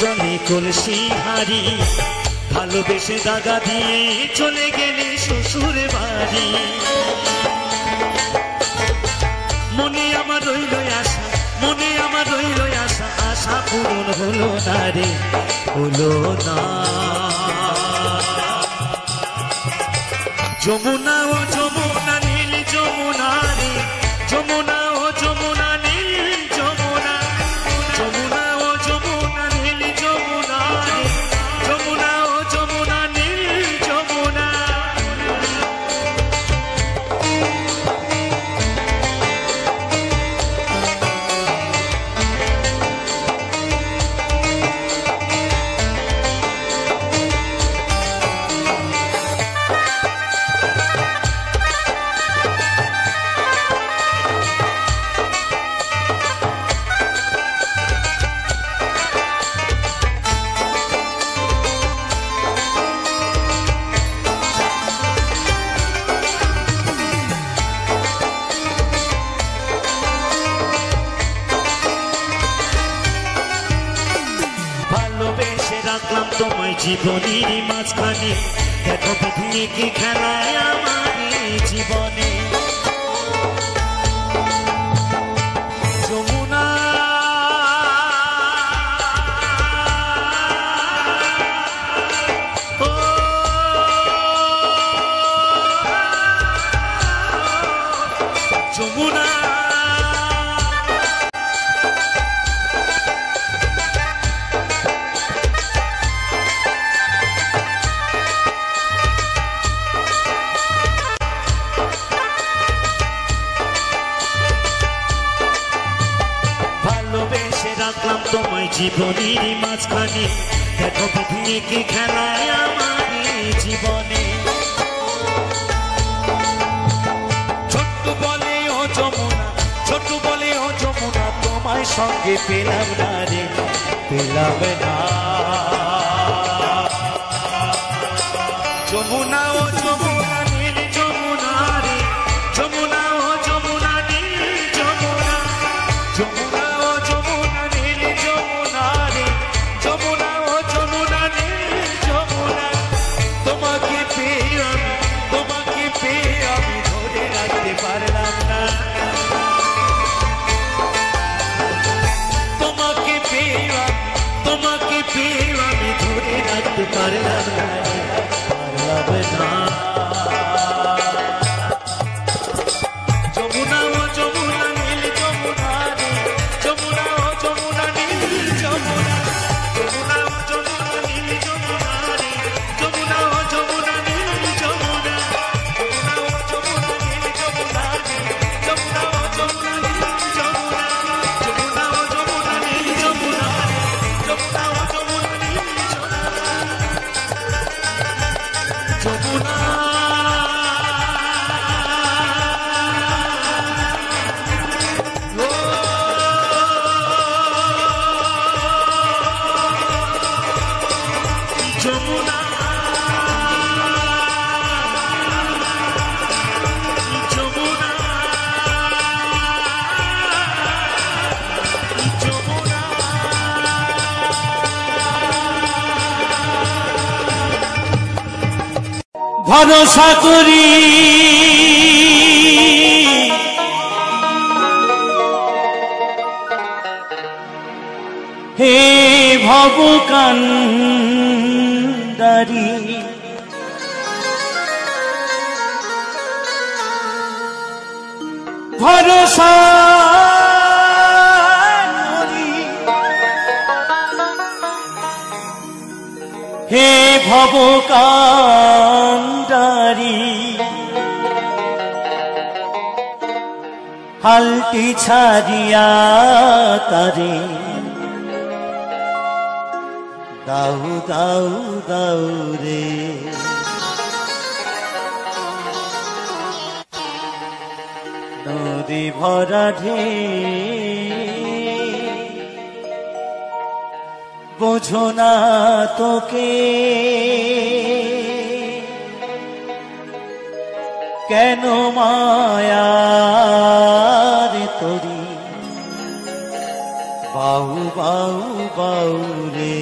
चले कलसी हारी भालोबेशे दागा दिए चले गेले शशुर बाड़ी मने आमार रइल आशा आशा पूरण हलो ना रे हलो ना जमुना ओ जमुना नील जमुना रे जमुना ओ जमुना नील जमुना जमुना জীবনের মাঝখানে দেখো বিধি কি খেলায় আমার জীবনে জীবনের মাঝখানে দেখো বিধি কি খেলায় আমার জীবনে ছোট বলে ও যমুনা তোমায় সঙ্গে পেলাম না রে পেলাম না যমুনা ও যমুনা নীল যমুনা রে যমুনা ও যমুনা নীল যমুনা যমুনা ভরসা করি হে ভবকান্দারি ভরসা করি হে ভবকান্দারি হালটি ছাড়িয়া তারে দাউ দাউ দাউ রে। নদী ভরা ঢে বোঝো না তোকে কেন মায়া রে তোরি বাউ বাউ বাউ রে।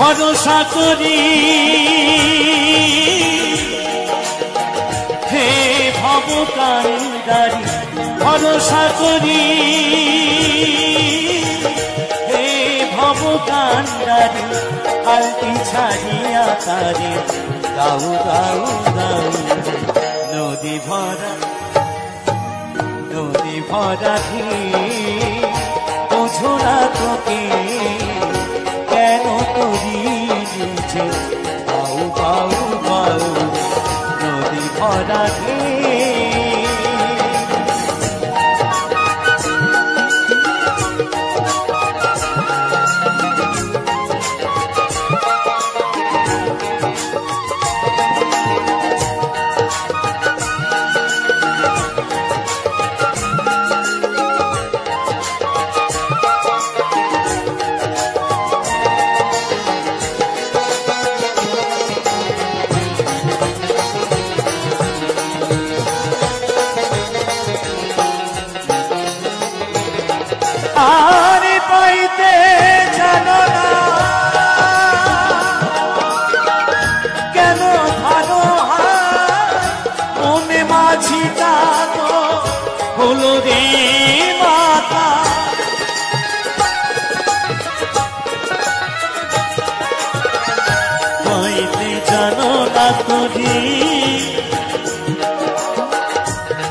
ভরসা করি হে ভবকান্দারি, ভরসা করি হে ভবকান্দারি হালটি ছাড়িয়া তারে দাউ দাউ দাউ। নদী ভরা ঢে বোঝো না তোকে কেন তোরি বুঝে বাউ বাউ বাউ। নদী ভরা ঢে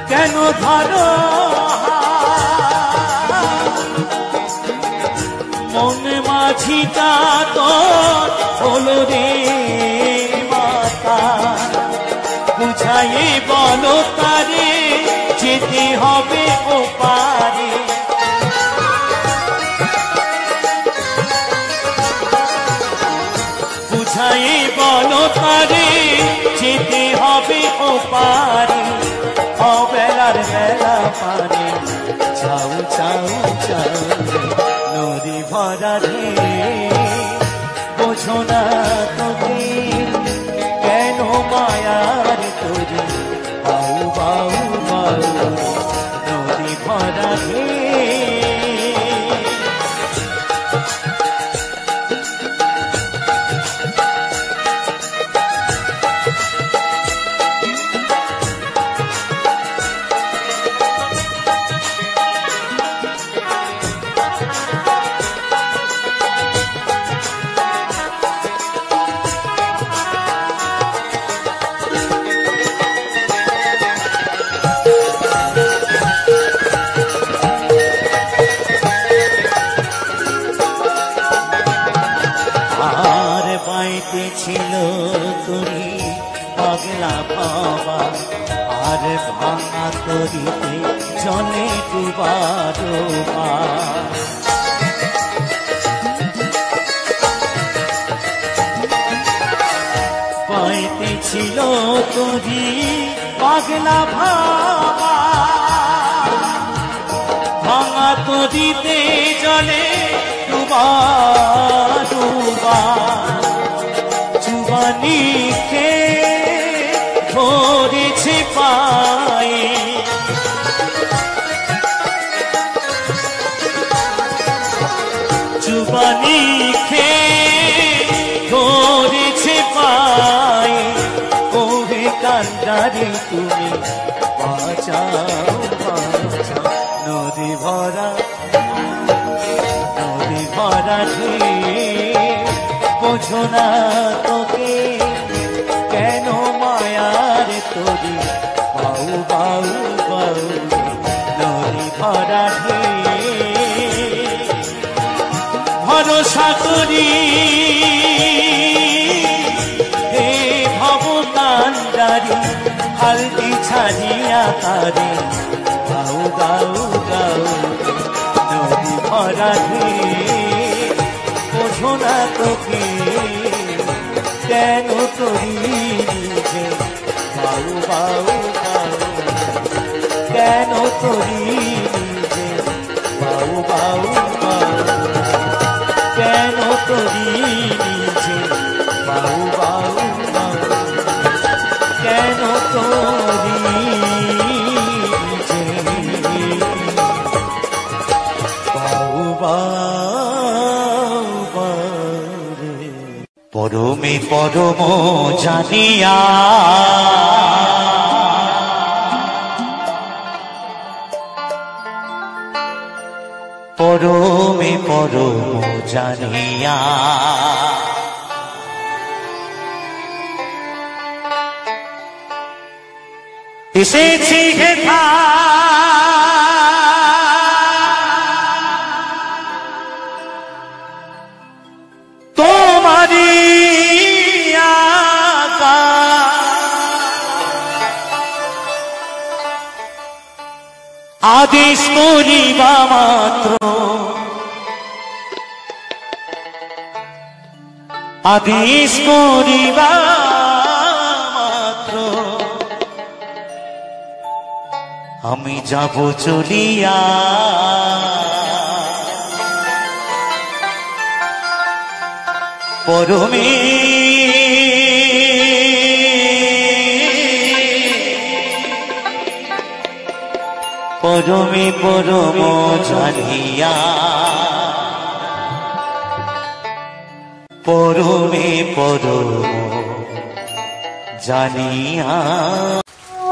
কেন ধরো মনে মাঝিটা তো হলো রে মাতা। বুঝাই বলো তারে যেতে হবে ও পারে, বুঝাই বলো তারে যেতে হবে ও পারে। অবেলার বেলা পারে যাও যাও যাও। নদী ভরা ঢে বোঝো না তোকে কেন মায়ার তোরে বাউ বাউ বাউ। নদী ভরা ঢে ছিল তোরি পাগলা বাবা আর ভাঙা তরিতে জলে ডুবার বা। পাইতে ছিল তোরি পাগলা বাবা ভাঙা তরিতে জলে ডুবার বা। নিখে ভরেছে পায়ে জুবানি খে ভরেছে পায়ে ওরে কান্দারে তুমি বাঁচাও বাঁচাও। নদী ভরা সোনা তোকে কেন মায়ার তোরে বাউ বাউ বাউ নদী ভরা ঢেউ ভরসা করি হে ভবতান্ডারি হালদি ছাড়িয়া তারে বাউ বাউ বাউ নদী ভরা ঢেউ সোনা তোকে কেন তোরি নিজে বাউ বাউ বাউ কেন তোরি নিজে বাউ বাউ বাউ কেন তোরি নিজে বাউ বাউ বাউ কেন তোরি নিজে বাউ বাউ পরমে পরম জানিয়া পরমে পরম জানিয়া এসেছি হেথা आदेश मोलिबा मात्र आदेश मोलिबा मात्र आमी जाबो चलिया परमे परमे परम जानिया परमे परम जानिया परमे परम जानिया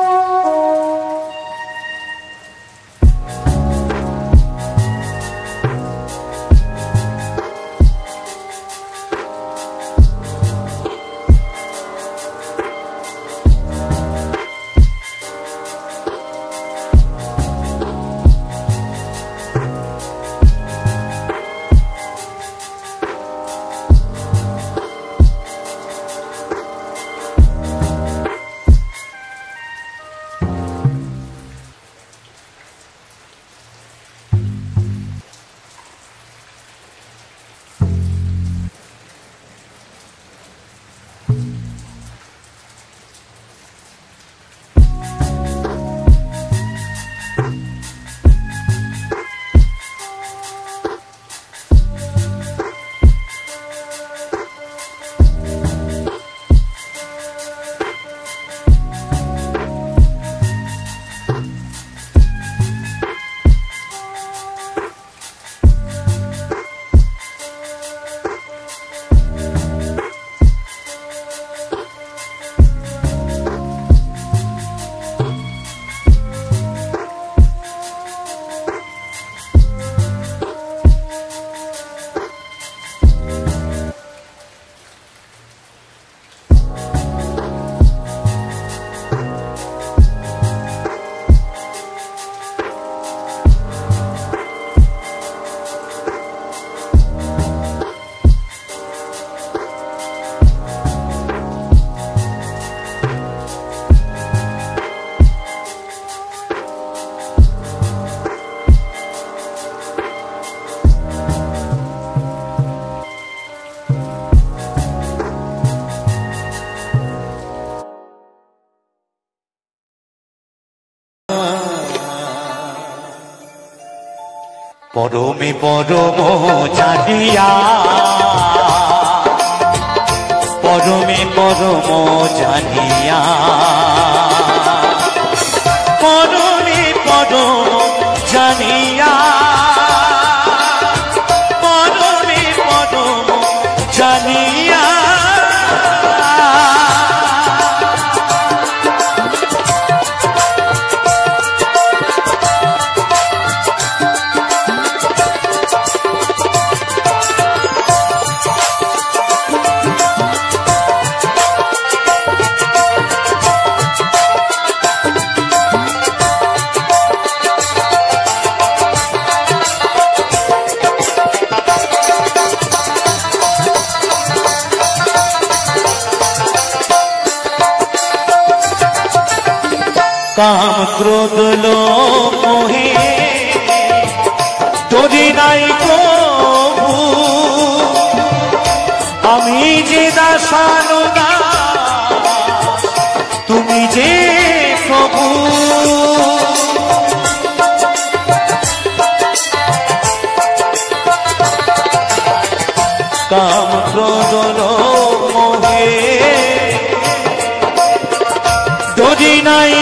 परमे परम जानिया परमे परम जानिया परमे परम जानिया काम क्रोध लोभ मोहि तोरी नाई प्रभु आमी जे दासानु दास तुमी जे प्रभु काम क्रोध लोभ मोहि तोरी नाई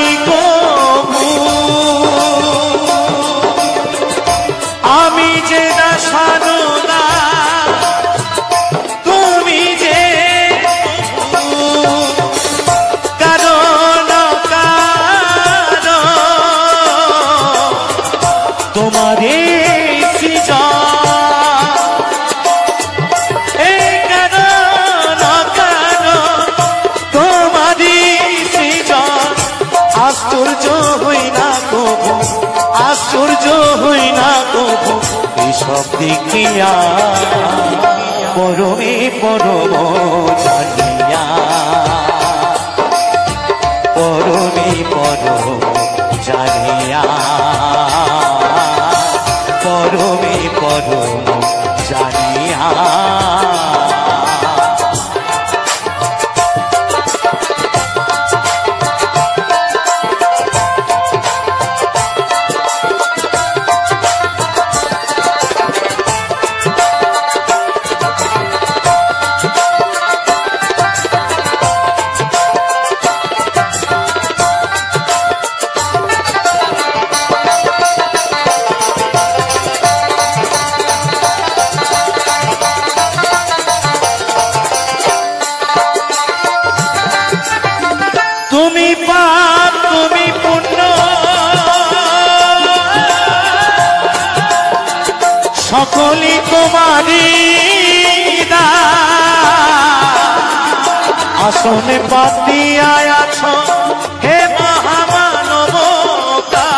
दिखिया परमे परम जानिया परमे परम जानिया परमे परम जानिया सकली तुम्हारी आसने पाती आया छो हे महामानवता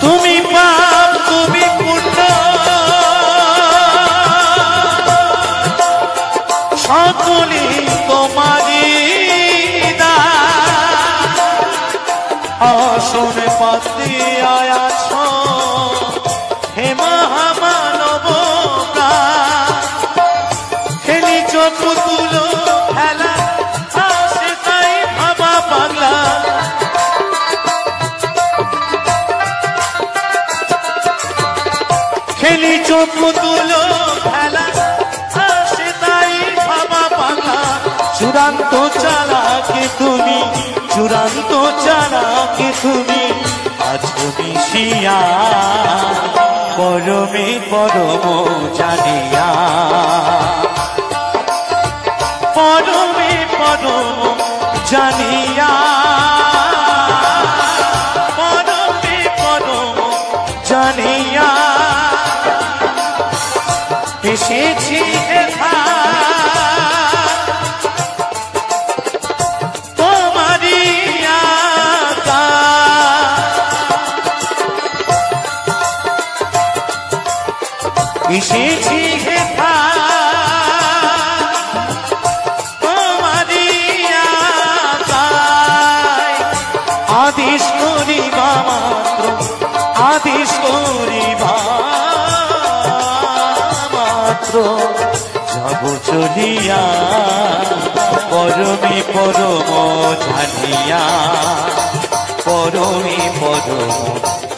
तुमी पाप तुमी पुण्य सकली तुम्हारी आसने पाती आया छो हे महामानवता खेली चोख तुलो खेला आसे ताई भाबा पागला खेली चोख तुलो खेला आसे ताई भाबा पागला चूड़ान्त चालाकी तुमी चूड़ान्त चालाकी तुमी आछो मिशिया परमे परम जानिया परमे परम जानिया परमे परम जानिया एसेछि आदिश करी मात्र आदिश करी मात्र जब चलिया परमे परम जानिया परमे परम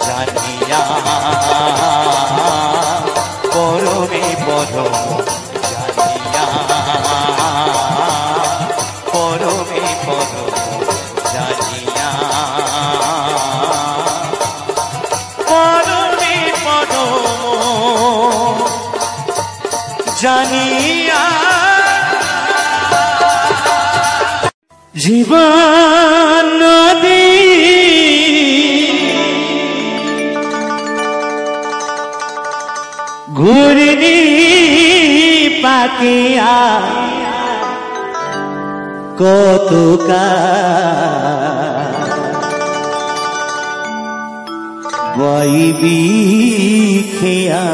जानिया परमे परम जानिया परमे परम जानिया परमे परम जानिया जीवन नदी घूर्णी पाकिया कतुका बईबी खिया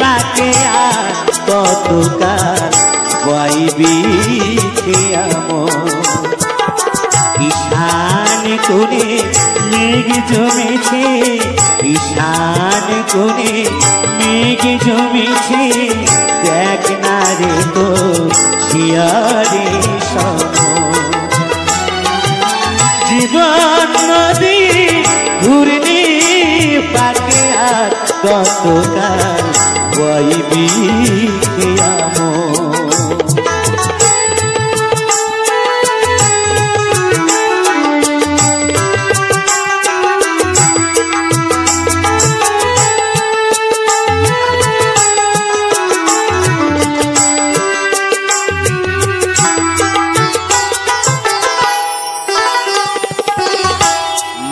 पाके कतुका वाइबी ईशान कोने मेघ जमे छे ईशान कोने मेघ जमे छे देखना रे तो सियारे जीवन नदी घूर्णी पाके कतुका वाइबी मो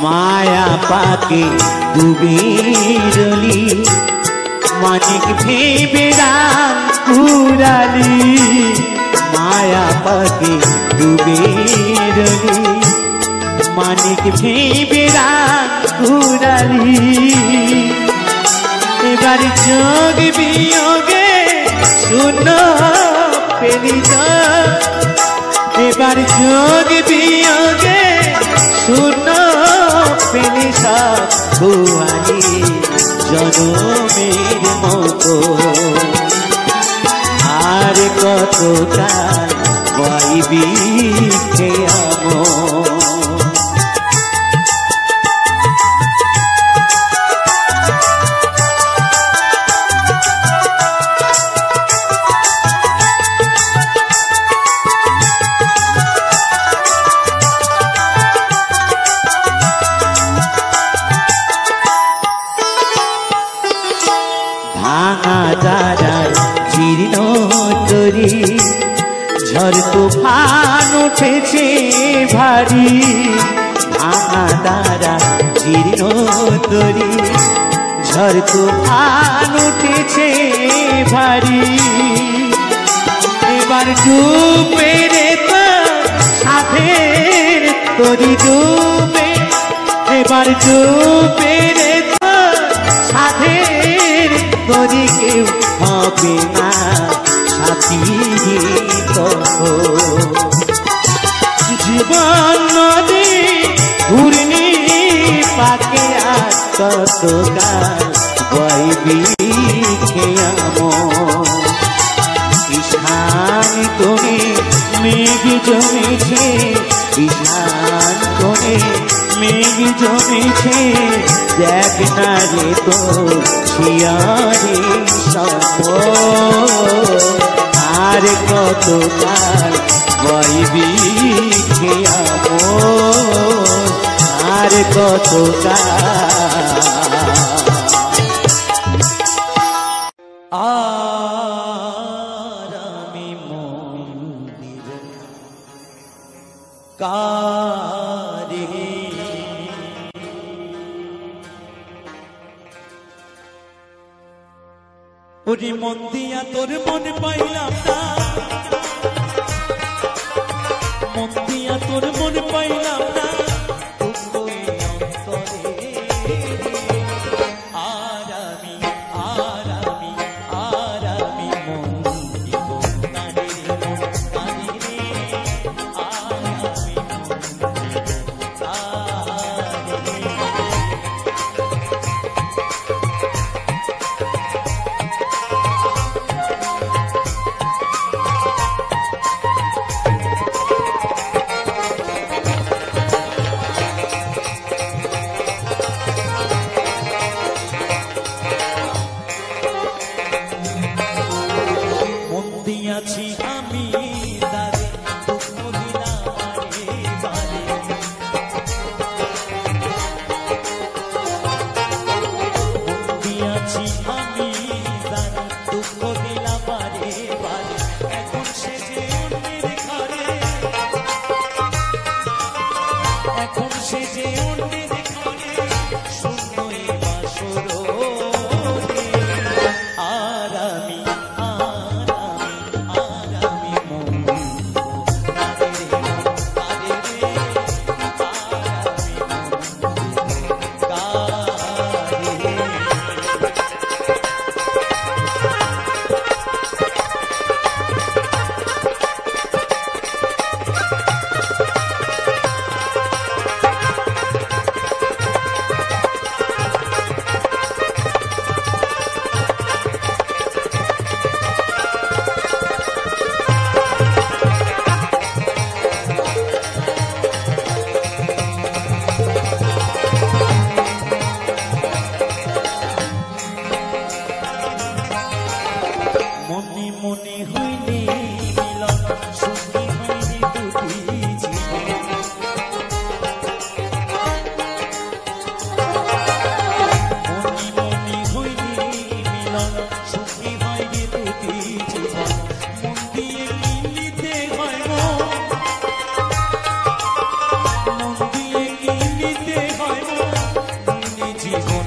माया पाके डूबीरली मानिक भेबेरान उड़ाली माया पाके डूबीरली मानिक भेबेरान उड़ाली एबार जोग वियोगे सुनो पेलिजा एबार जोग वियोगे सुनो पेलिसा भुआनी जनो मेर मतो आर कतोटा वाइबी खेया मो झड़ तूफान उठे छे भारी भांगा दारा जीर्णो तोरी झड़ तूफान उठे छे भारी एबार डूबे रे तो साथे तोरी डूबे एबार डूबे रे तो साथे तोरी केउ हबे ना जीवन नदी घूर्णी पाके कतुका वाइबी खेया मो ईशान कोने मेघ जमे छे ईशान कोने मेघ जमे छे देख ना रे तो सियारे सब आरे कतुका वाइबी खेया मो आरे कतुका आरामी मंदिर कारे पूरी मन दिया तोर मन पाइलाम ना मन दिया तोर मन पाइलाम ना आरामी आरामी आरामी मन दिबो तारे तारे आरामी মনে হইলে মিলন সুখী হইলে দুটি জীবন মনে মনে হইলে মিলন সুখী হইলে দুটি জীবন মন দিয়ে কিনিতে হয় মন দিয়ে কিনিতে হয় দুটি জীবন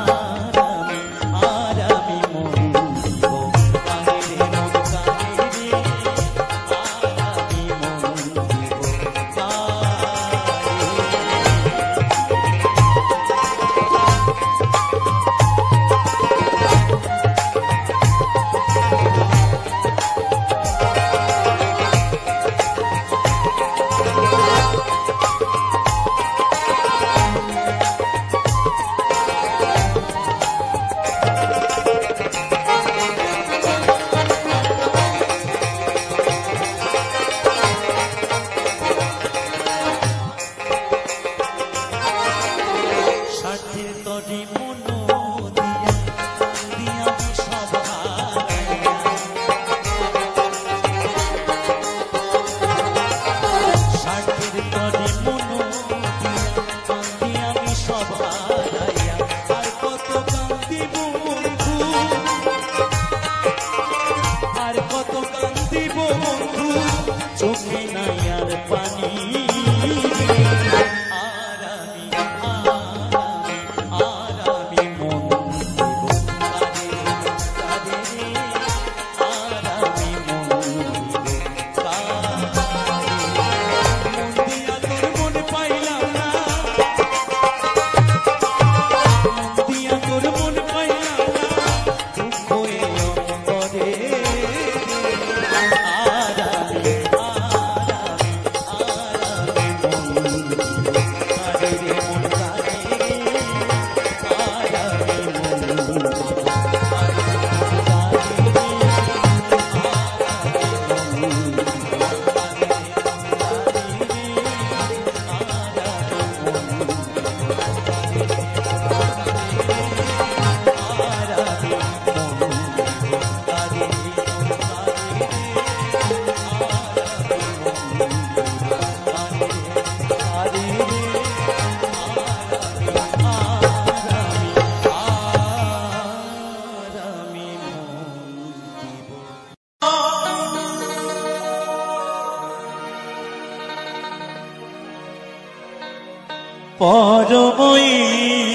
মিঠা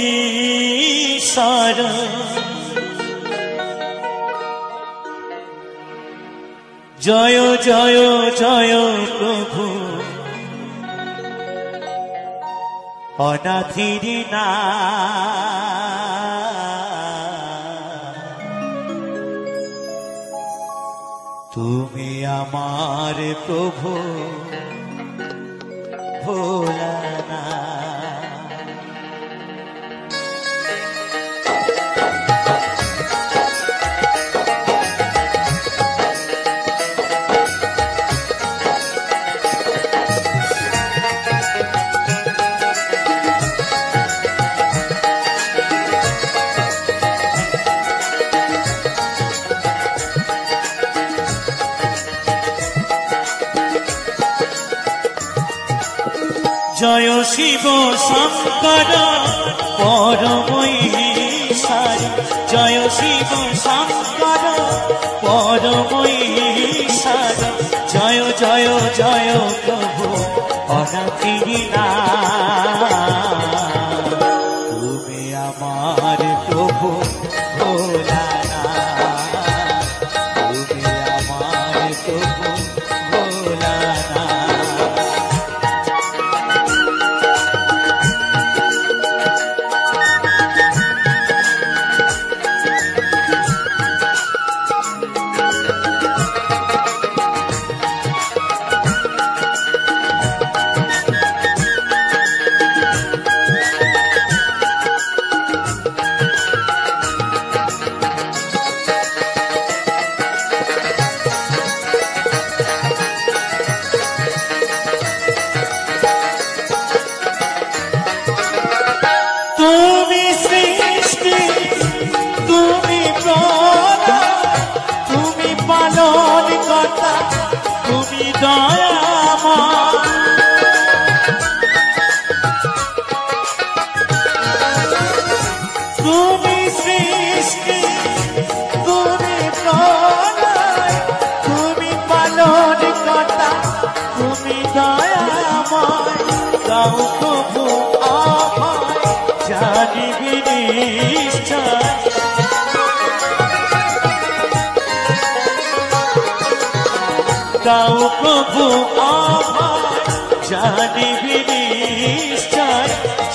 জয় জয় জয় প্রভু অনাথিরি না তুমি আমার প্রভু ভোলা না জয় শিব শঙ্কর পরমঈশারি জয় শিব শঙ্কর পরমঈশারি জয় জয় জয় প্রভু অনাথিরি না তুমি আমার প্রভু ভোলা না তুমি আমার প্রভু ভোলা না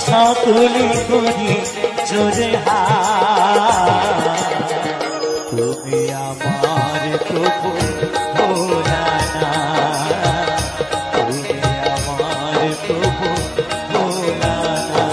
সকলে করি জোরে হায়, তুমি আমার প্রভু ভোলা না, তুমি আমার প্রভু ভোলা না।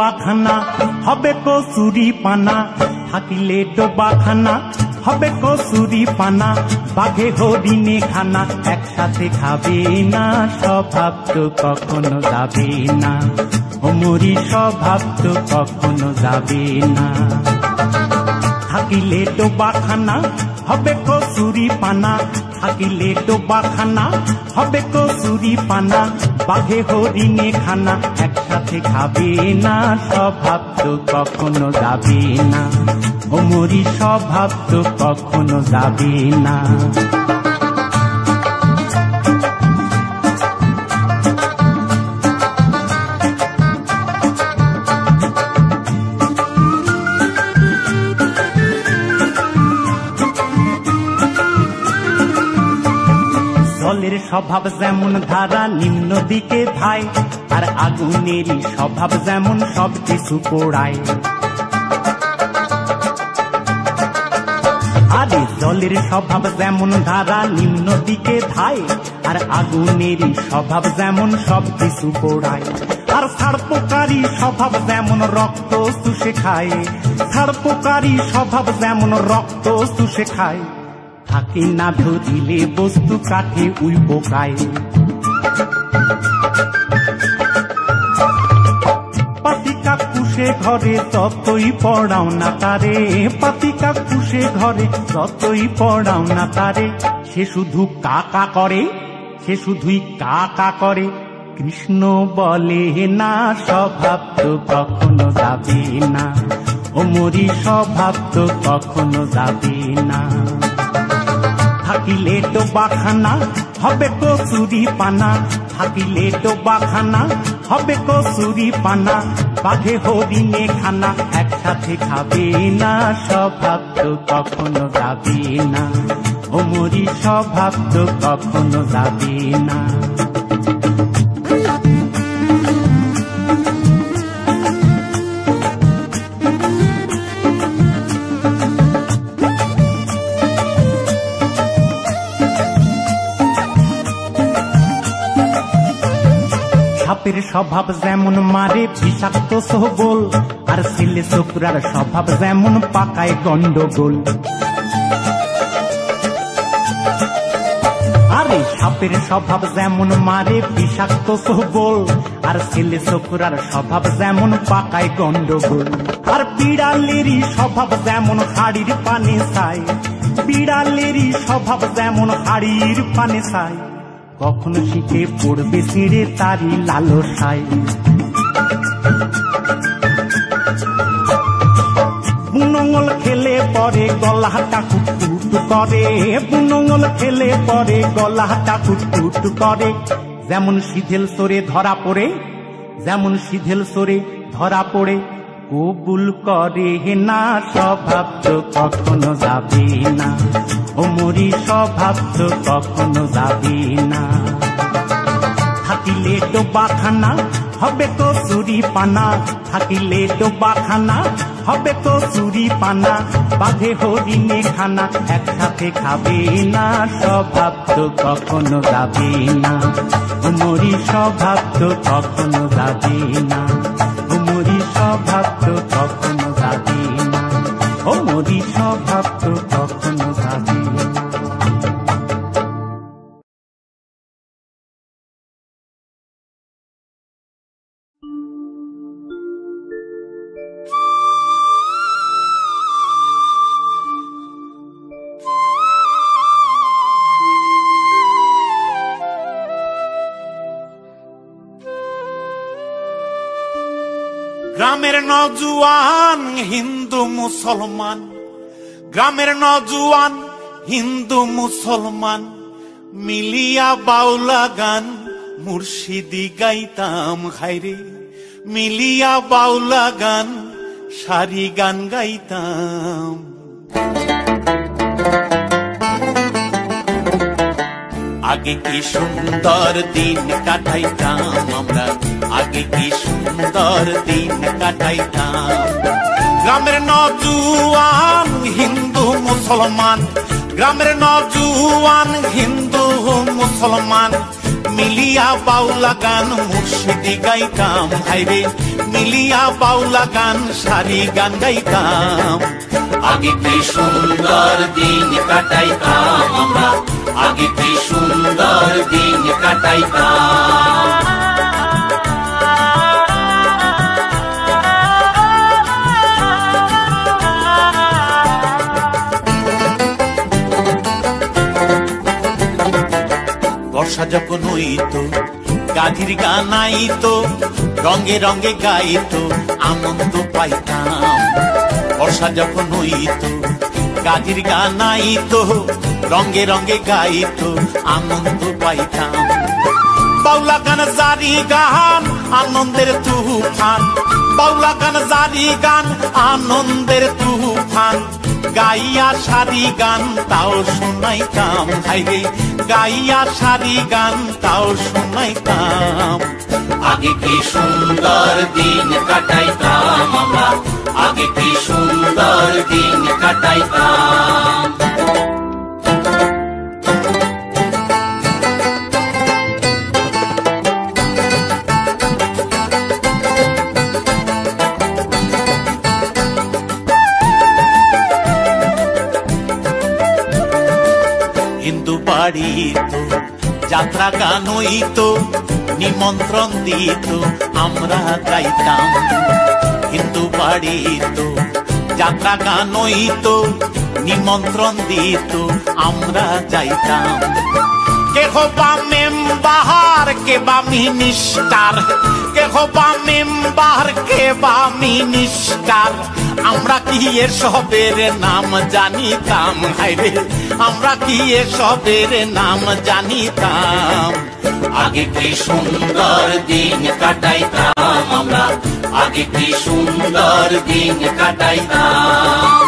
বাখানা হবে কসুরি পানা, থাকিলে ডোবাখানা হবে কসুরি পানা, বাঘে হরিণে খানা একসাথে খাবে না, স্বভাব তো কখনো যাবে না, ওমরি স্বভাব তো কখনো যাবে না। থাকিলে ডোবাখানা হবে কসুরি পানা, থাকিলে ডোবাখানা হবে কসুরি পানা, বাঘে হরিণে খানা একসাথে খাবে না, স্বভাব তো কখনো যাবে না, ওমরি স্বভাব তো কখনো যাবে না। স্বভাব যেমন ধারা নিম্ন দিকে ধায়, আর আগুনেরই স্বভাব যেমন সব কিছু পোড়ায়। আরে জলের স্বভাব যেমন ধারা নিম্ন দিকে ধায়, আর আগুনেরই স্বভাব যেমন সব কিছু পোড়ায়, আর সর্পকারী স্বভাব যেমন রক্ত চুষে খায়, সর্পকারী স্বভাব যেমন রক্ত চুষে খায়। থাকে না ধরিলে বস্তু কাঠে উই পোকায়, পাতিকা কুশে घरे घरे ततई पड़ाओ ना तारे पतिका खुशे घरे ततई पड़ाओ ना तारे से शुधु काका करे से शुधुई काका करे कृष्ण बोले ना स्वभाव तो कखनो जाबे ना ओ मोरी स्वभाव तो कखनो जाबे ना থাকিলে ডোবাখানা হবে কচুরি পানা থাকিলে ডোবাখানা হবে কচুরি পানা বাঘে হরিণে খানা একসাথে খাবে না স্বভাব তো কখনো যাবে না ও মরি স্বভাব তো কখনো যাবে না। সাপের স্বভাব যেমন মারে বিষাক্ত সহবল আর ছেলে ছোকরার স্বভাব যেমন পাকায় গন্ডগোল। আরে সাপের স্বভাব যেমন মারে বিষাক্ত সহবল আর ছেলে ছোকরার স্বভাব যেমন পাকায় গন্ডগোল। আর বিড়ালেরই স্বভাব যেমন হাড়ির পানে চায় বিড়ালেরই স্বভাব যেমন হাড়ির পানে চায় কখনো শীতে পড়বে ছিঁড়ে তারি লালসায় বুনঙ্গল খেলে পরে গলাটা কুটকুট করে বুনঙ্গল খেলে পরে গলাটা কুটকুট করে যেমন সিধেল সরে ধরা পড়ে যেমন সিধেল সরে ধরা পড়ে কবুল করে না স্বভাব তো কখনো যাবে না ও মরি স্বভাব তো কখনো যাবে না। থাকিলে ডোবাখানা হবে কচুরি পানা থাকিলে ডোবাখানা হবে কচুরি পানা বাঘে হরিণে খানা একসাথে খাবে না স্বভাব তো কখনো যাবে না ও মরি স্বভাব তো কখনো যাবে না স্বভাব তো কখনো যাবে না ও মোরি স্বভাব তো কখনো যাবে না। গ্রামের নজুয়ান হিন্দু মুসলমান গ্রামের নজুয়ান হিন্দু মুসলমান মিলিয়া বাউলা গান মুর্শিদি গাইতাম হাইরে মিলিয়া বাউলা গান সারি গান গাইতাম। আগে কি সুন্দর দিন কাটাইতাম আমরা আগে কি সুন্দর দিন কাটাইতাম। গ্রামের নজুয়ান হিন্দু মুসলমান গ্রামের নজুয়ান হিন্দু মুসলমান মিলিয়া বাউলা গান মুর্শিদি গাইতাম হাইরে মিলিয়া বাউলা গান সারি গান গাইতাম। আগে কি সুন্দর দিন কাটাইতাম আমরা আগে কি সুন্দর দিন কাটাইতাম। বর্ষা যখন হইতো গাধির গানাইতো রঙে রঙে গাইতো আনন্দ পাইতাম। বর্ষা যখন হইতো গাধির গানাইতো রঙে রঙে গাইতো আনন্দ পাইতাম। বাউলা গান জারি গান আনন্দের তুফান বাউলা গান জারি গান আনন্দের তুফান গাইয়া সারি গান তাও শোনাইতাম হাইরে গাইয়া সারি গান তাও শোনাইতাম। আগে কি সুন্দর দিন কাটাইতাম আমরা আগে কি সুন্দর দিন কাটাইতাম। যাত্রা গান হইতো নিমন্ত্রণ দিত আমরা গাইতাম কিন্তু বাড়িত যাত্রা গান হইত নিমন্ত্রণ দিত আমরা যাইতাম। কেহ বা মেম্বার কে বা মিনিস্টার, কেহ বা মেম্বার কে বা মিনিস্টার, আমরা কি এসবের নাম জানিতাম? হাইরে আমরা কি এসবের নাম জানিতাম? আগে কি সুন্দর দিন কাটাইতাম আমরা, আগে কি সুন্দর দিন কাটাইতাম।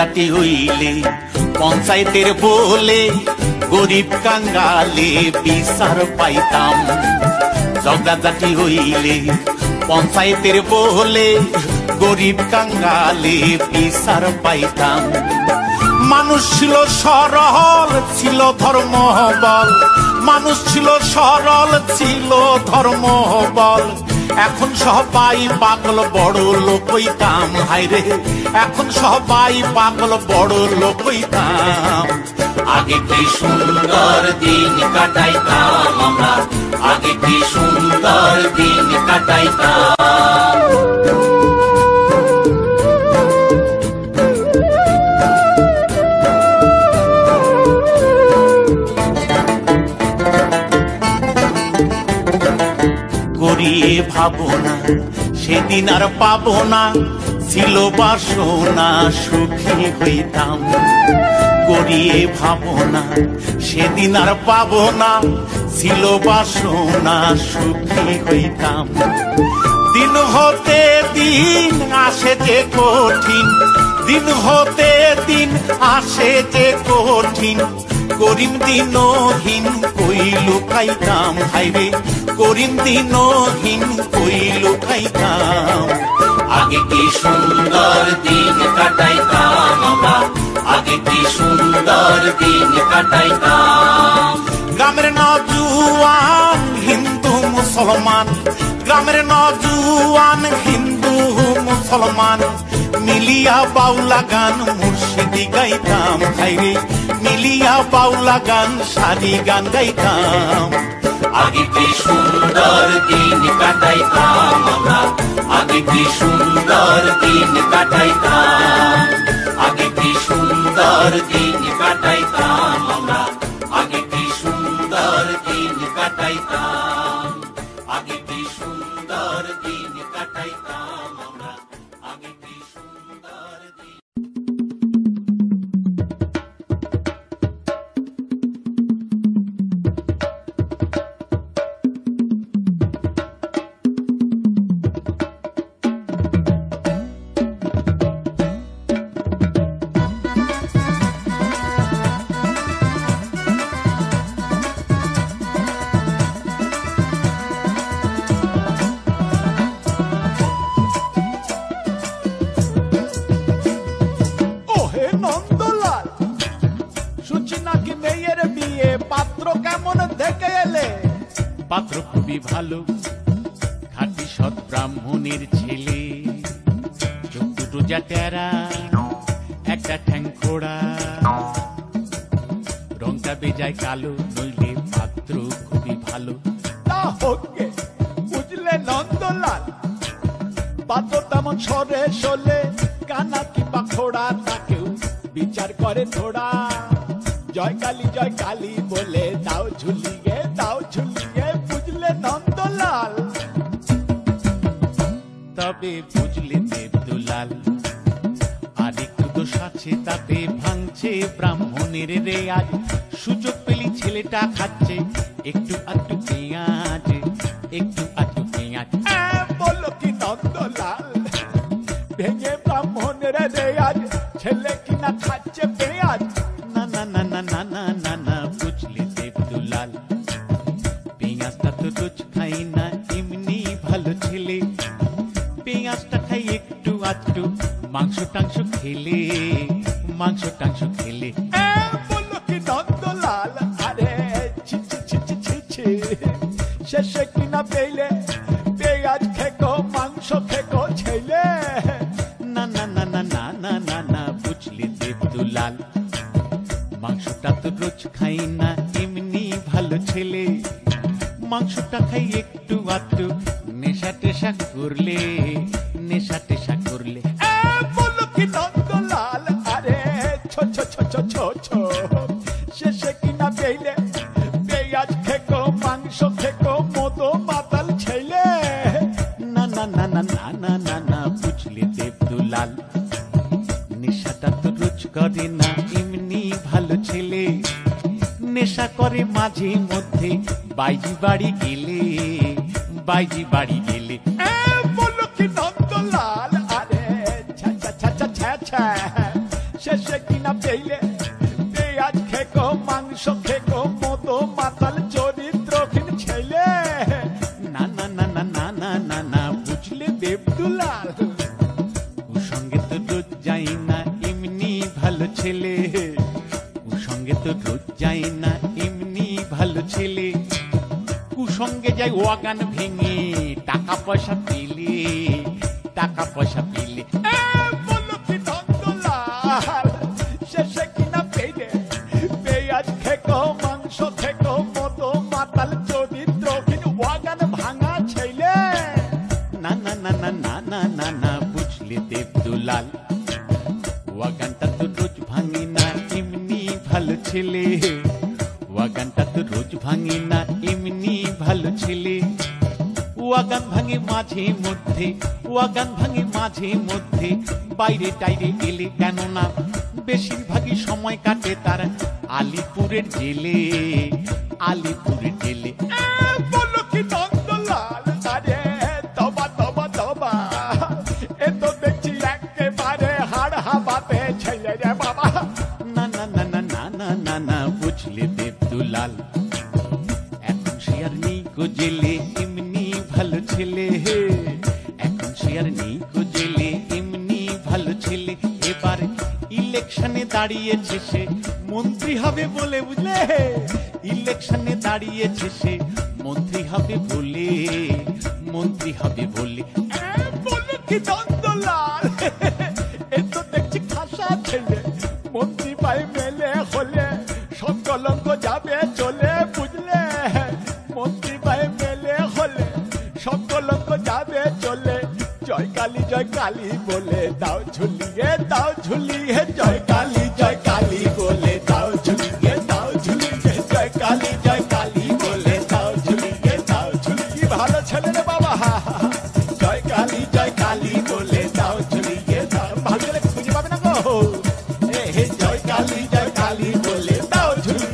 জাতি হইলে পঞ্চায়েতের বলে গরিব কাঙ্গালে বিচার পাইতাম। জগদা জাতি হইলে পঞ্চায়েতের বলে গরিব কাঙ্গালে বিচার পাইতাম। মানুষ ছিল সরল ছিল ধর্মবল, মানুষ ছিল সরল ছিল ধর্মবল। এখন সবাই পাগল বড় লোক হইতাম। হাইরে এখন সবাই পাগল বড় লোক হইতাম। আগে কি সুন্দর দিন কাটাইতাম আমরা, আগে কি সুন্দর দিন কাটাইতাম। ভাবো না সেদিন আর পাবো না, ছিল বাসনা সুখী হইতাম। গড়িয়ে ভাবো না সেদিন আর পাবো না, ছিল বাসনা সুখী হইতাম। দিন হতে দিন আসে যে কঠিন, দিন হতে দিন আসে যে কঠিন। করিম দিনহীন কই লুকাইতাম, হাইরে করিম দিনহীন কই লুকাইতাম। আগে কি সুন্দর দিন কাটাইতাম আমরা, আগে কি সুন্দর দিন কাটাইতাম। গ্রামের নজুয়ান হিন্দু মুসলমান, গ্রামের নজুয়ান হিন্দু মুসলমান মিলিয়া বাউলা গান মুর্শিদি গাইতাম। হাইরে মিলিয়া বাউলা গান সারি গান গাইতাম। আগে কি সুন্দর দিন কাটাইতাম আমরা, আগে কি সুন্দর দিন কাটাইতাম। আগে কি সুন্দর দিন কাটাইতাম আমরা, আগে কি সুন্দর দিন কাটাইতাম। আগে কি সুন্দর দিন কাটাইতাম আমরা, আগে কি সুন্দর দিন। পাত্র খুবই ভালো, খাঁটি সৎ ব্রাহ্মণের ছেলে। চোখ দুটো যা টেরা, একটা ঠ্যাং খোড়া, রংটা বেজায় কালো, নইলে পাত্র খুবই ভালো। বুঝলে নন্দলাল, পাত্র তেমন সরে সলে, কানা কিংবা খোড়া, তাকেও বিচার করে থোড়া। জয় কালী জয় কালী বলে দাও ঝুলিয়ে, দাও ঝুলিয়ে। বুঝলে নন্দলাল, তবে বুঝলে দেবদুলাল, আর একটু দোষ আছে তাতে ভাঙছে ব্রাহ্মণের রে। আজ সুযোগ পেলি ছেলেটা খাচ্ছে একটু আধটু পেঁয়াজ, একটু আধটু পেঁয়াজ। বলো কি নন্দলাল, ভেঙে ব্রাহ্মণের রে আজ ছেলে কিনা খাচ্ছে পেঁয়াজ। না না না না না না, বুঝলি দেবদুলাল, পেঁয়াজটা তো রোজ খাই না, এমনি ভালো ছেলে। পেঁয়াজটা খাই একটু আধটু, মাংস টাংস খেলে, মাংস টাংস খেলে। বললো কি নন্দলাল, আরে ছি ছি ছি ছি, শেষে কিনা পেলে পেঁয়াজ খেকো মাংস খেকো ছেলে। না না না না না ना ना ना বুঝলি যে দুলাল মাংসটা তো রোজ খাই না এমনি ভালো ছেলে মাংসটা খাই একটু আধটু নেশা টেশা করলে নেশা করে মাঝে মধ্যে বাইজি বাড়ি গেলে নন্দলাল আরে শেষে কিনা পেলে পেঁয়াজ খেকো মাংস খেকো মতো মাতাল চরিত্র কিন ছেলে না না না না না না না না বুঝলে দেবদুলাল ও সঙ্গে তো রোজ যাই না এমনি ভালো ছেলে কুসঙ্গে যায় ওয়াগান ভেঙে টাকা পয়সা পেলে শেষে কিনা পেলে পেঁয়াজ খেকো মাংস খেকো মতো মাতাল চরিত্র কিন্তু ওয়াগান ভাঙা ছেলে না না না না না না না না বুঝলি দেবদুলাল ওয়াগানটা তো রোজ ভাঙি না এমনি ভালো ছেলে ওয়াগানটা তো রোজ ভাঙি না এমনি ভালো ছেলে ওয়াগান ভাঙে মাঝে মধ্যে বাইরে টাইরে গেলে কেননা বেশিরভাগই সময় কাটে তার আলিপুরের জেলে দাঁড়িয়েছে সে মন্ত্রী হবে বলে বুঝলে ইলেকশনে দাঁড়িয়েছে সে মন্ত্রী হবে বলে জয় কালী বলে দাও ঝুলিয়ে জয় কালী বলে দাও ঝুলিয়ে জয় কালী বলে দাও ঝুলিয়ে ভালো ছেলে রে বাবা জয় কালী বলে দাও ঝুলিয়ে ভালো ছেলে খুঁজে পাবে না গো হে জয় কালী বলে দাও ঝুলিয়ে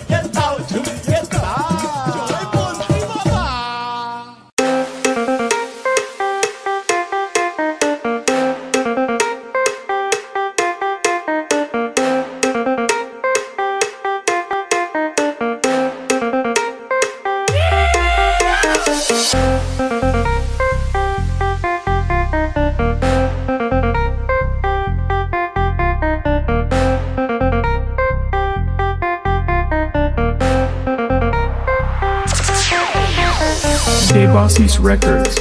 Bossy's Records. Records.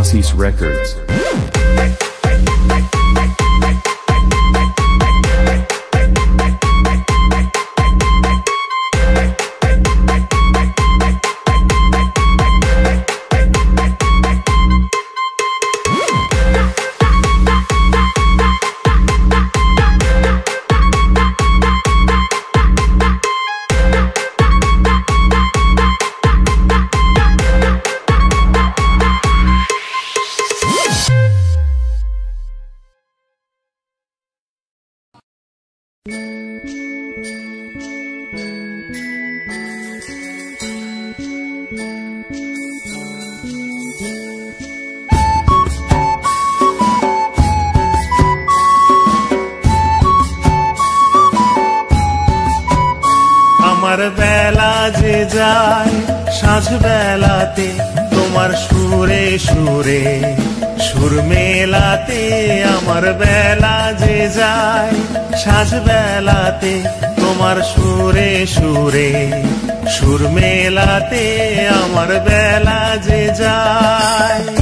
Oasis Records. आमार बेला जे जाए साँझ बेलाते तोमार सुरे सुरे सुर मेलाते आमार बेला जे जाए साँझ बेलाते तोमार सुरे सुरे सुर मेलाते आमार बेला जे जाए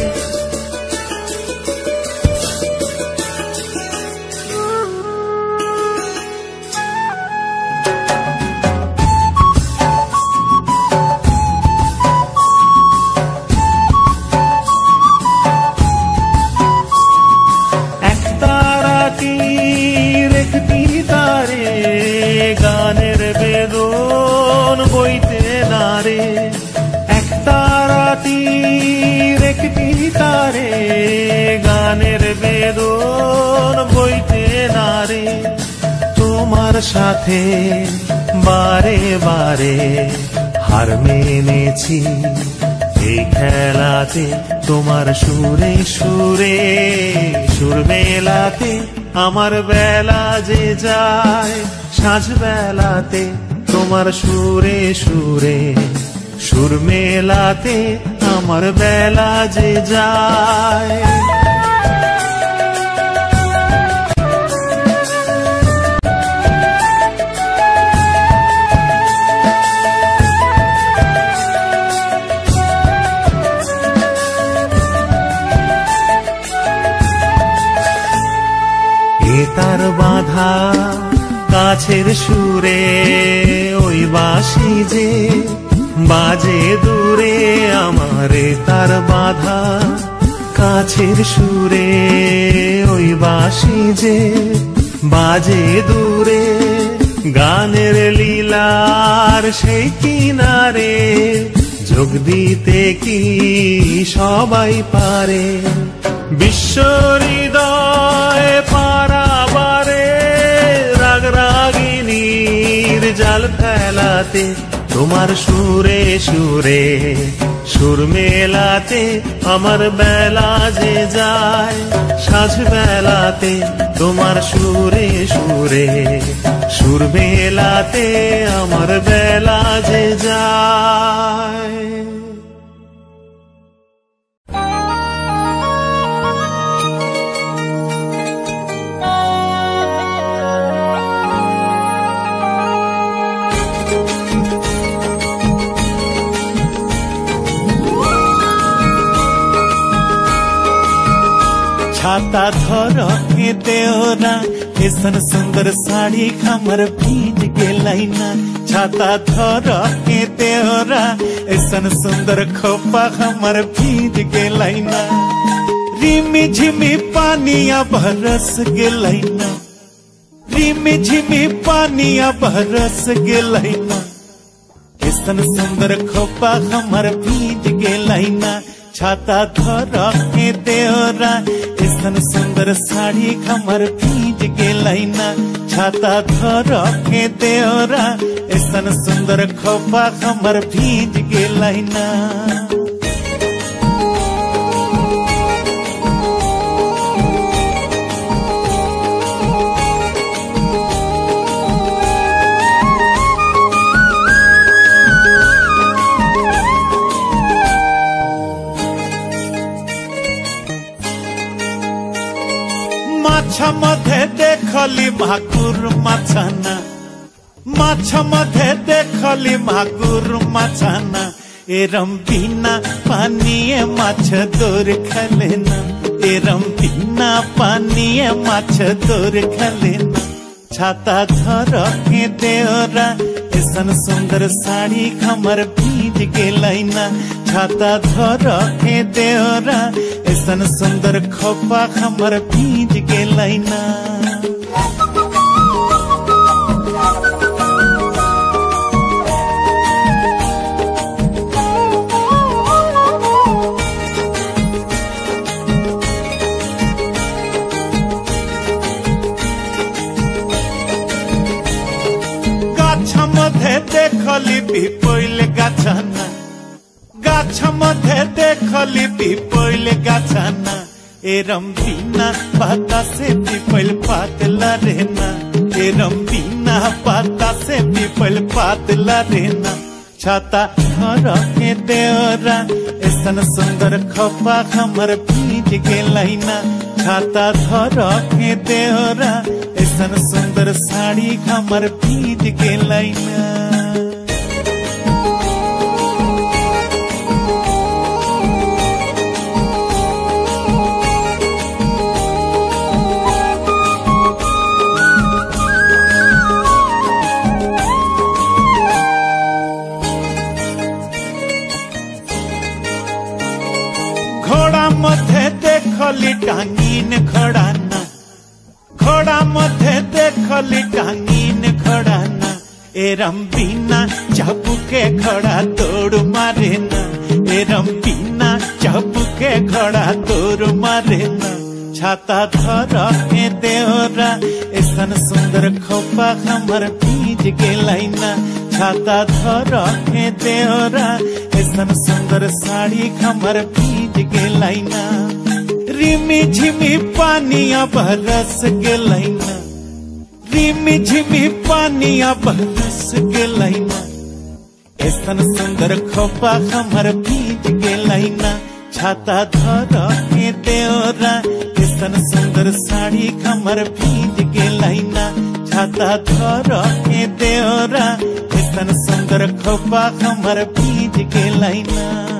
गानेर बेदन बोइते नारे तोमार साथे बारे बारे हार मेनेछि एई खेलाते तोमार सुरे सुरे सुर मेलाते आमार बेला जे जाए साँझ बेलाते तोमार सुरे सुरे सुर मेलाते आमार बेला जे जाए तार बाधा काछेर सुरे ओई बाशी जे बाजे दूरे आमारे तार बाधा काछेर सुरे ओई बाशी जे बाजे दूरे गानेर लीलार सेई किनारे जोग दीते की सबाई पारे विश्व हृदय जाल फैलाते तोमार सुरे सुरे सुर मेलाते आमार बेला जे जाए साँझ बेलाते तोमार सुरे सुरे सुर मेलाते आमार बेला जे जाए छाता धर के देवना ऐसन सुंदर साड़ी खामर भीज गेलैना छाता धर के देवरा ऐसन सुंदर खोपा खामर भीज गेलैना रिमी झिमी पानिया बरस गेलैना रिमी झिमी पानिया बरस गेलैना ऐसन सुंदर खोपा खामर भीज गेलैना छाता धर के देवरा ऐसन सुंदर साड़ी कमर भीज गेलैना छाता धर के देवरा ऐसन सुंदर खोपा कमर भीज गेलैना माछा मधे देखली मागुर माछाना माछा मधे देखली मागुर माछाना एरम बिना पानिए माछ दोर खलेना, तेरम बिना पानी माछ दोर खलेना। छाता धर के देवरा ऐसन सुंदर साड़ी खमर भीज के लाइना। छाता धर के देवरा ऐसन सुंदर खोपा खमर भीज के लाइना। देखली पिपल गाछना, गाछ मधे देखली पिपल गाछना। एरम बिना पाता से पिपल पातला रहना, एरम बिना पाता से पिपल पातला रहना। छाता घर के देवरा ऐसन सुंदर खपा हमर भीज के लाइना। छाता घर के देवरा ऐसन सुंदर साड़ी हमर भीज के लाइना। देखली टांगीन खड़ाना, घोड़ा मधे देखली टांगीन खड़ाना। एरम बिना चाबुके घोड़ा दौड़ मारेना, एरम बिना चाबुके घोड़ा दौड़ मारेना। छाता धर के देवरा ऐसन सुंदर खोपा हमर भीज के लाइना। छाता धर के देवरा ऐसन सुंदर साड़ी हमर भीज के लाइना। रिमी झिमी पानिया बरस गेलैना, रिमी झिमी पानिया बरस गेलैना। ऐसन सुंदर खोपा हमर भीज गेलैना। छाता धर के देवरा ऐसन सुंदर साड़ी हमर भीज गेलैना। छाता धर के देवरा ऐसन सुंदर खोपा हमर भीज गेलैना।